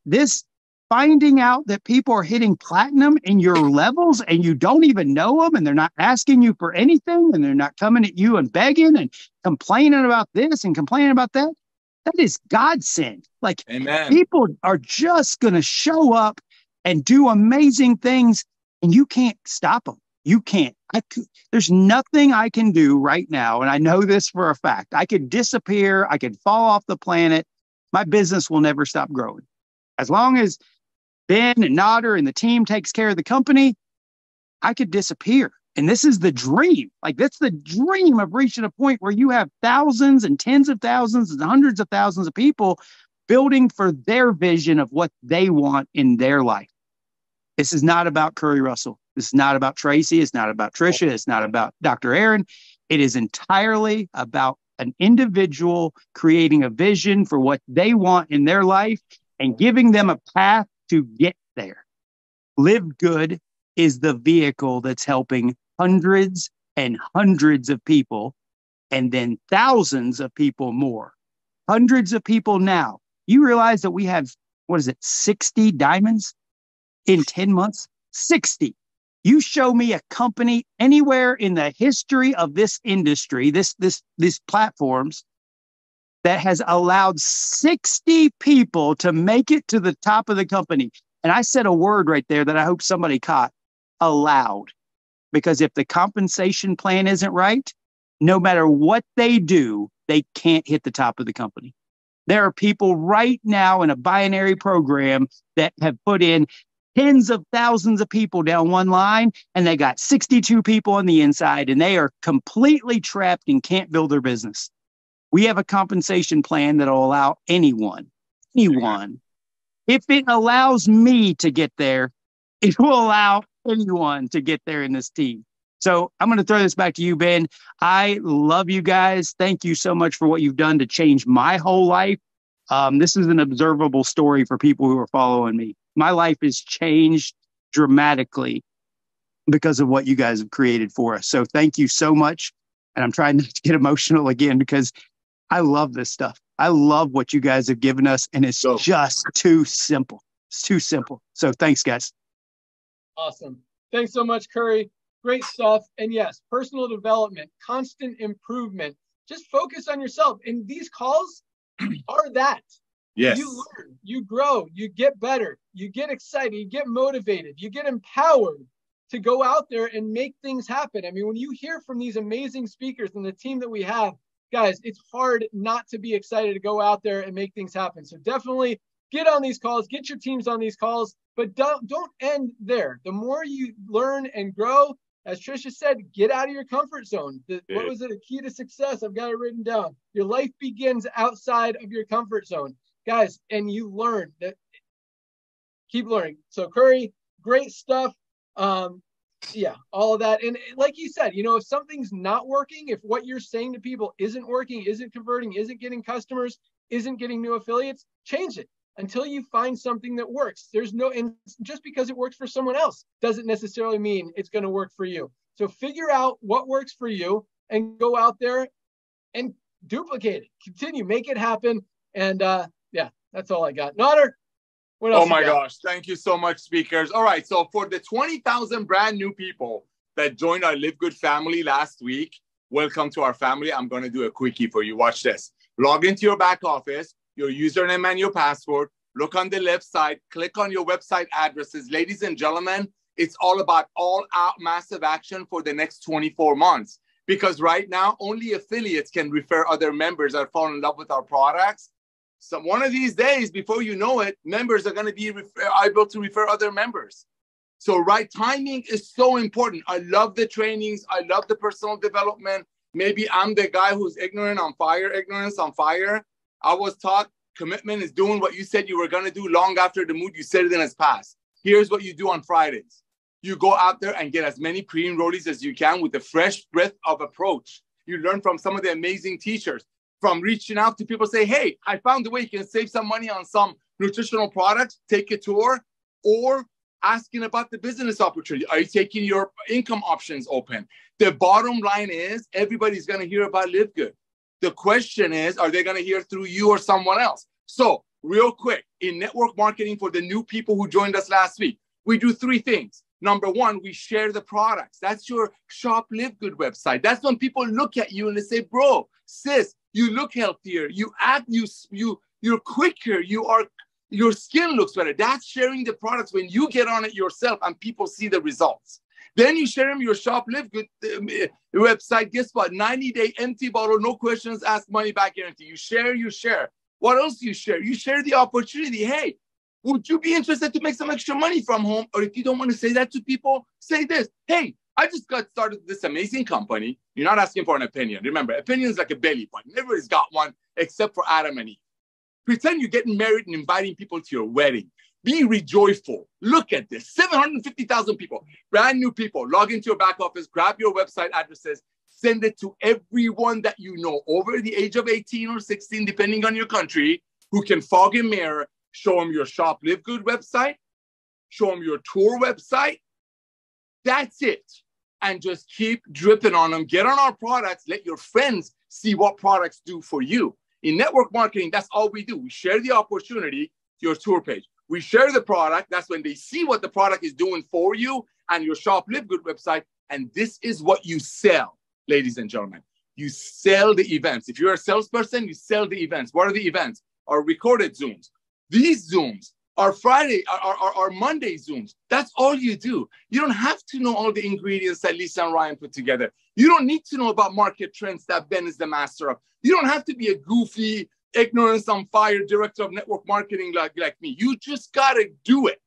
this finding out that people are hitting platinum in your levels and you don't even know them, and they're not asking you for anything, and they're not coming at you and begging and complaining about this and complaining about that, that is godsend. Like, amen. People are just going to show up and do amazing things, and you can't stop them. You can't. There's nothing I can do right now, and I know this for a fact. I could disappear. I could fall off the planet. My business will never stop growing. As long as Ben and Nodder and the team takes care of the company, I could disappear. And this is the dream. Like, that's the dream of reaching a point where you have thousands and tens of thousands and hundreds of thousands of people building for their vision of what they want in their life. This is not about Curry Russell. This is not about Tracy. It's not about Trisha. It's not about Dr. Aaron. It is entirely about an individual creating a vision for what they want in their life and giving them a path to get there. Live Good is the vehicle that's helping hundreds and hundreds of people, and then thousands of people more. Hundreds of people now. You realize that we have, 60 diamonds in 10 months? 60. You show me a company anywhere in the history of this industry, these platforms, that has allowed 60 people to make it to the top of the company. And I said a word right there that I hope somebody caught: allowed. Because if the compensation plan isn't right, no matter what they do, they can't hit the top of the company. There are people right now in a binary program that have put in tens of thousands of people down one line, and they got 62 people on the inside, and they are completely trapped and can't build their business. We have a compensation plan that'll allow anyone. If it allows me to get there, it will allow anyone to get there in this team. So I'm going to throw this back to you, Ben. I love you guys. Thank you so much for what you've done to change my whole life. This is an observable story for people who are following me. My life has changed dramatically because of what you guys have created for us. So thank you so much. And I'm trying not to get emotional again because I love this stuff. I love what you guys have given us. And it's just too simple. It's too simple. So thanks, guys. Awesome. Thanks so much, Curry. Great stuff. And yes, personal development, constant improvement. Just focus on yourself. And these calls are that. Yes. You learn, you grow, you get better, you get excited, you get motivated, you get empowered to go out there and make things happen. I mean, when you hear from these amazing speakers and the team that we have, guys, it's hard not to be excited to go out there and make things happen. So definitely get on these calls, get your teams on these calls, but don't end there. The more you learn and grow, as Trisha said, get out of your comfort zone. What was it? A key to success. I've got it written down. Your life begins outside of your comfort zone, guys. And you learn that. Keep learning. So Curry, great stuff. Yeah, all of that. And like you said, you know, if something's not working, if what you're saying to people isn't working, isn't converting, isn't getting customers, isn't getting new affiliates, change it until you find something that works. And just because it works for someone else doesn't necessarily mean it's going to work for you. So figure out what works for you and go out there and duplicate it, continue, make it happen. And yeah, that's all I got. Nodder. Oh my gosh. Thank you so much, speakers. All right. So for the 20,000 brand new people that joined our Live Good family last week, welcome to our family. I'm going to do a quickie for you. Watch this. Log into your back office, your username and your password. Look on the left side. Click on your website addresses. Ladies and gentlemen, it's all about all out massive action for the next 24 months. Because right now, only affiliates can refer other members that fall in love with our products. So one of these days, before you know it, members are going to be able to refer other members. So right timing is so important. I love the trainings. I love the personal development. Maybe I'm the guy who's ignorant on fire, ignorance on fire. I was taught commitment is doing what you said you were going to do long after the mood you said it in has passed. Here's what you do on Fridays. You go out there and get as many pre-enrollees as you can with a fresh breath of approach. You learn from some of the amazing teachers. From reaching out to people, say, hey, I found a way you can save some money on some nutritional products, take a tour, or asking about the business opportunity. Are you taking your income options open? The bottom line is everybody's going to hear about Live Good. The question is, are they going to hear through you or someone else? So real quick, in network marketing for the new people who joined us last week, we do three things. Number one, we share the products. That's your Shop Live Good website. That's when people look at you and they say, bro, sis, you look healthier, you act, you're quicker, your skin looks better. That's sharing the products when you get on it yourself and people see the results. Then you share them your Shop Live Good website. Guess what? 90-day empty bottle, no questions asked, money back guarantee. You share. What else do you share? You share the opportunity. Hey, would you be interested to make some extra money from home? Or if you don't want to say that to people, say this. Hey, I just got started this amazing company. You're not asking for an opinion. Remember, opinion is like a belly button. Everybody's got one except for Adam and Eve. Pretend you're getting married and inviting people to your wedding. Be rejoiceful. Look at this. 750,000 people, brand new people. Log into your back office, grab your website addresses, send it to everyone that you know over the age of 18 or 16, depending on your country, who can fog a mirror, show them your Shop Live Good website, show them your tour website. That's it. And just keep dripping on them. Get on our products. Let your friends see what products do for you. In network marketing, that's all we do. We share the opportunity, your tour page. We share the product. That's when they see what the product is doing for you and your Shop Live Good website. And this is what you sell, ladies and gentlemen. You sell the events. If you're a salesperson, you sell the events. What are the events? Our recorded Zooms. These Zooms. Our Friday, our Monday Zooms, that's all you do. You don't have to know all the ingredients that Lisa and Ryan put together. You don't need to know about market trends that Ben is the master of. You don't have to be a goofy, ignorance on fire director of network marketing like me. You just got to do it.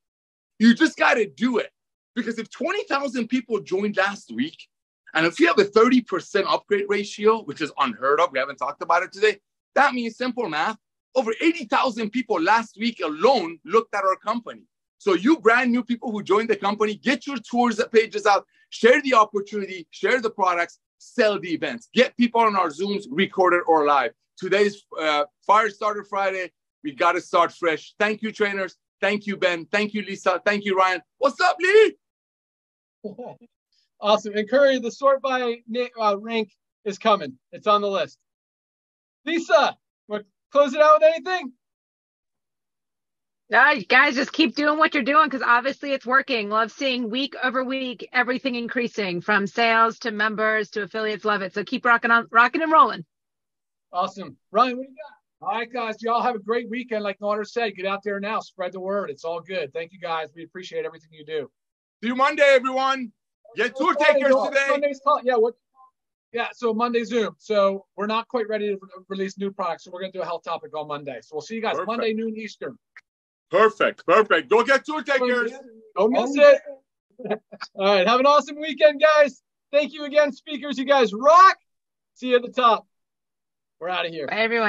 You just got to do it. Because if 20,000 people joined last week, and if you have a 30% upgrade ratio, which is unheard of, we haven't talked about it today, that means simple math. Over 80,000 people last week alone looked at our company. So you brand new people who join the company, get your tours pages out, share the opportunity, share the products, sell the events, get people on our Zooms, recorded or live. Today's Firestarter Friday. We got to start fresh. Thank you, trainers. Thank you, Ben. Thank you, Lisa. Thank you, Ryan. What's up, Lee? Awesome. And Curry, the sort by rank is coming. It's on the list. Lisa, want to close it out with anything? You guys, just keep doing what you're doing because obviously it's working. Love seeing week over week, everything increasing from sales to members to affiliates. Love it. So keep rocking and rolling. Awesome. Ryan, what do you got? All right, guys. Y'all have a great weekend. Like Nader said, get out there now. Spread the word. It's all good. Thank you, guys. We appreciate everything you do. See you Monday, everyone. Get tour takers today. Monday's call. Yeah, so Monday Zoom. So we're not quite ready to release new products. So we're going to do a health topic on Monday. So we'll see you guys Monday, noon Eastern. Perfect. Go get tour takers. Don't miss it. All right. Have an awesome weekend, guys. Thank you again, speakers. You guys rock. See you at the top. We're out of here. Bye, everyone.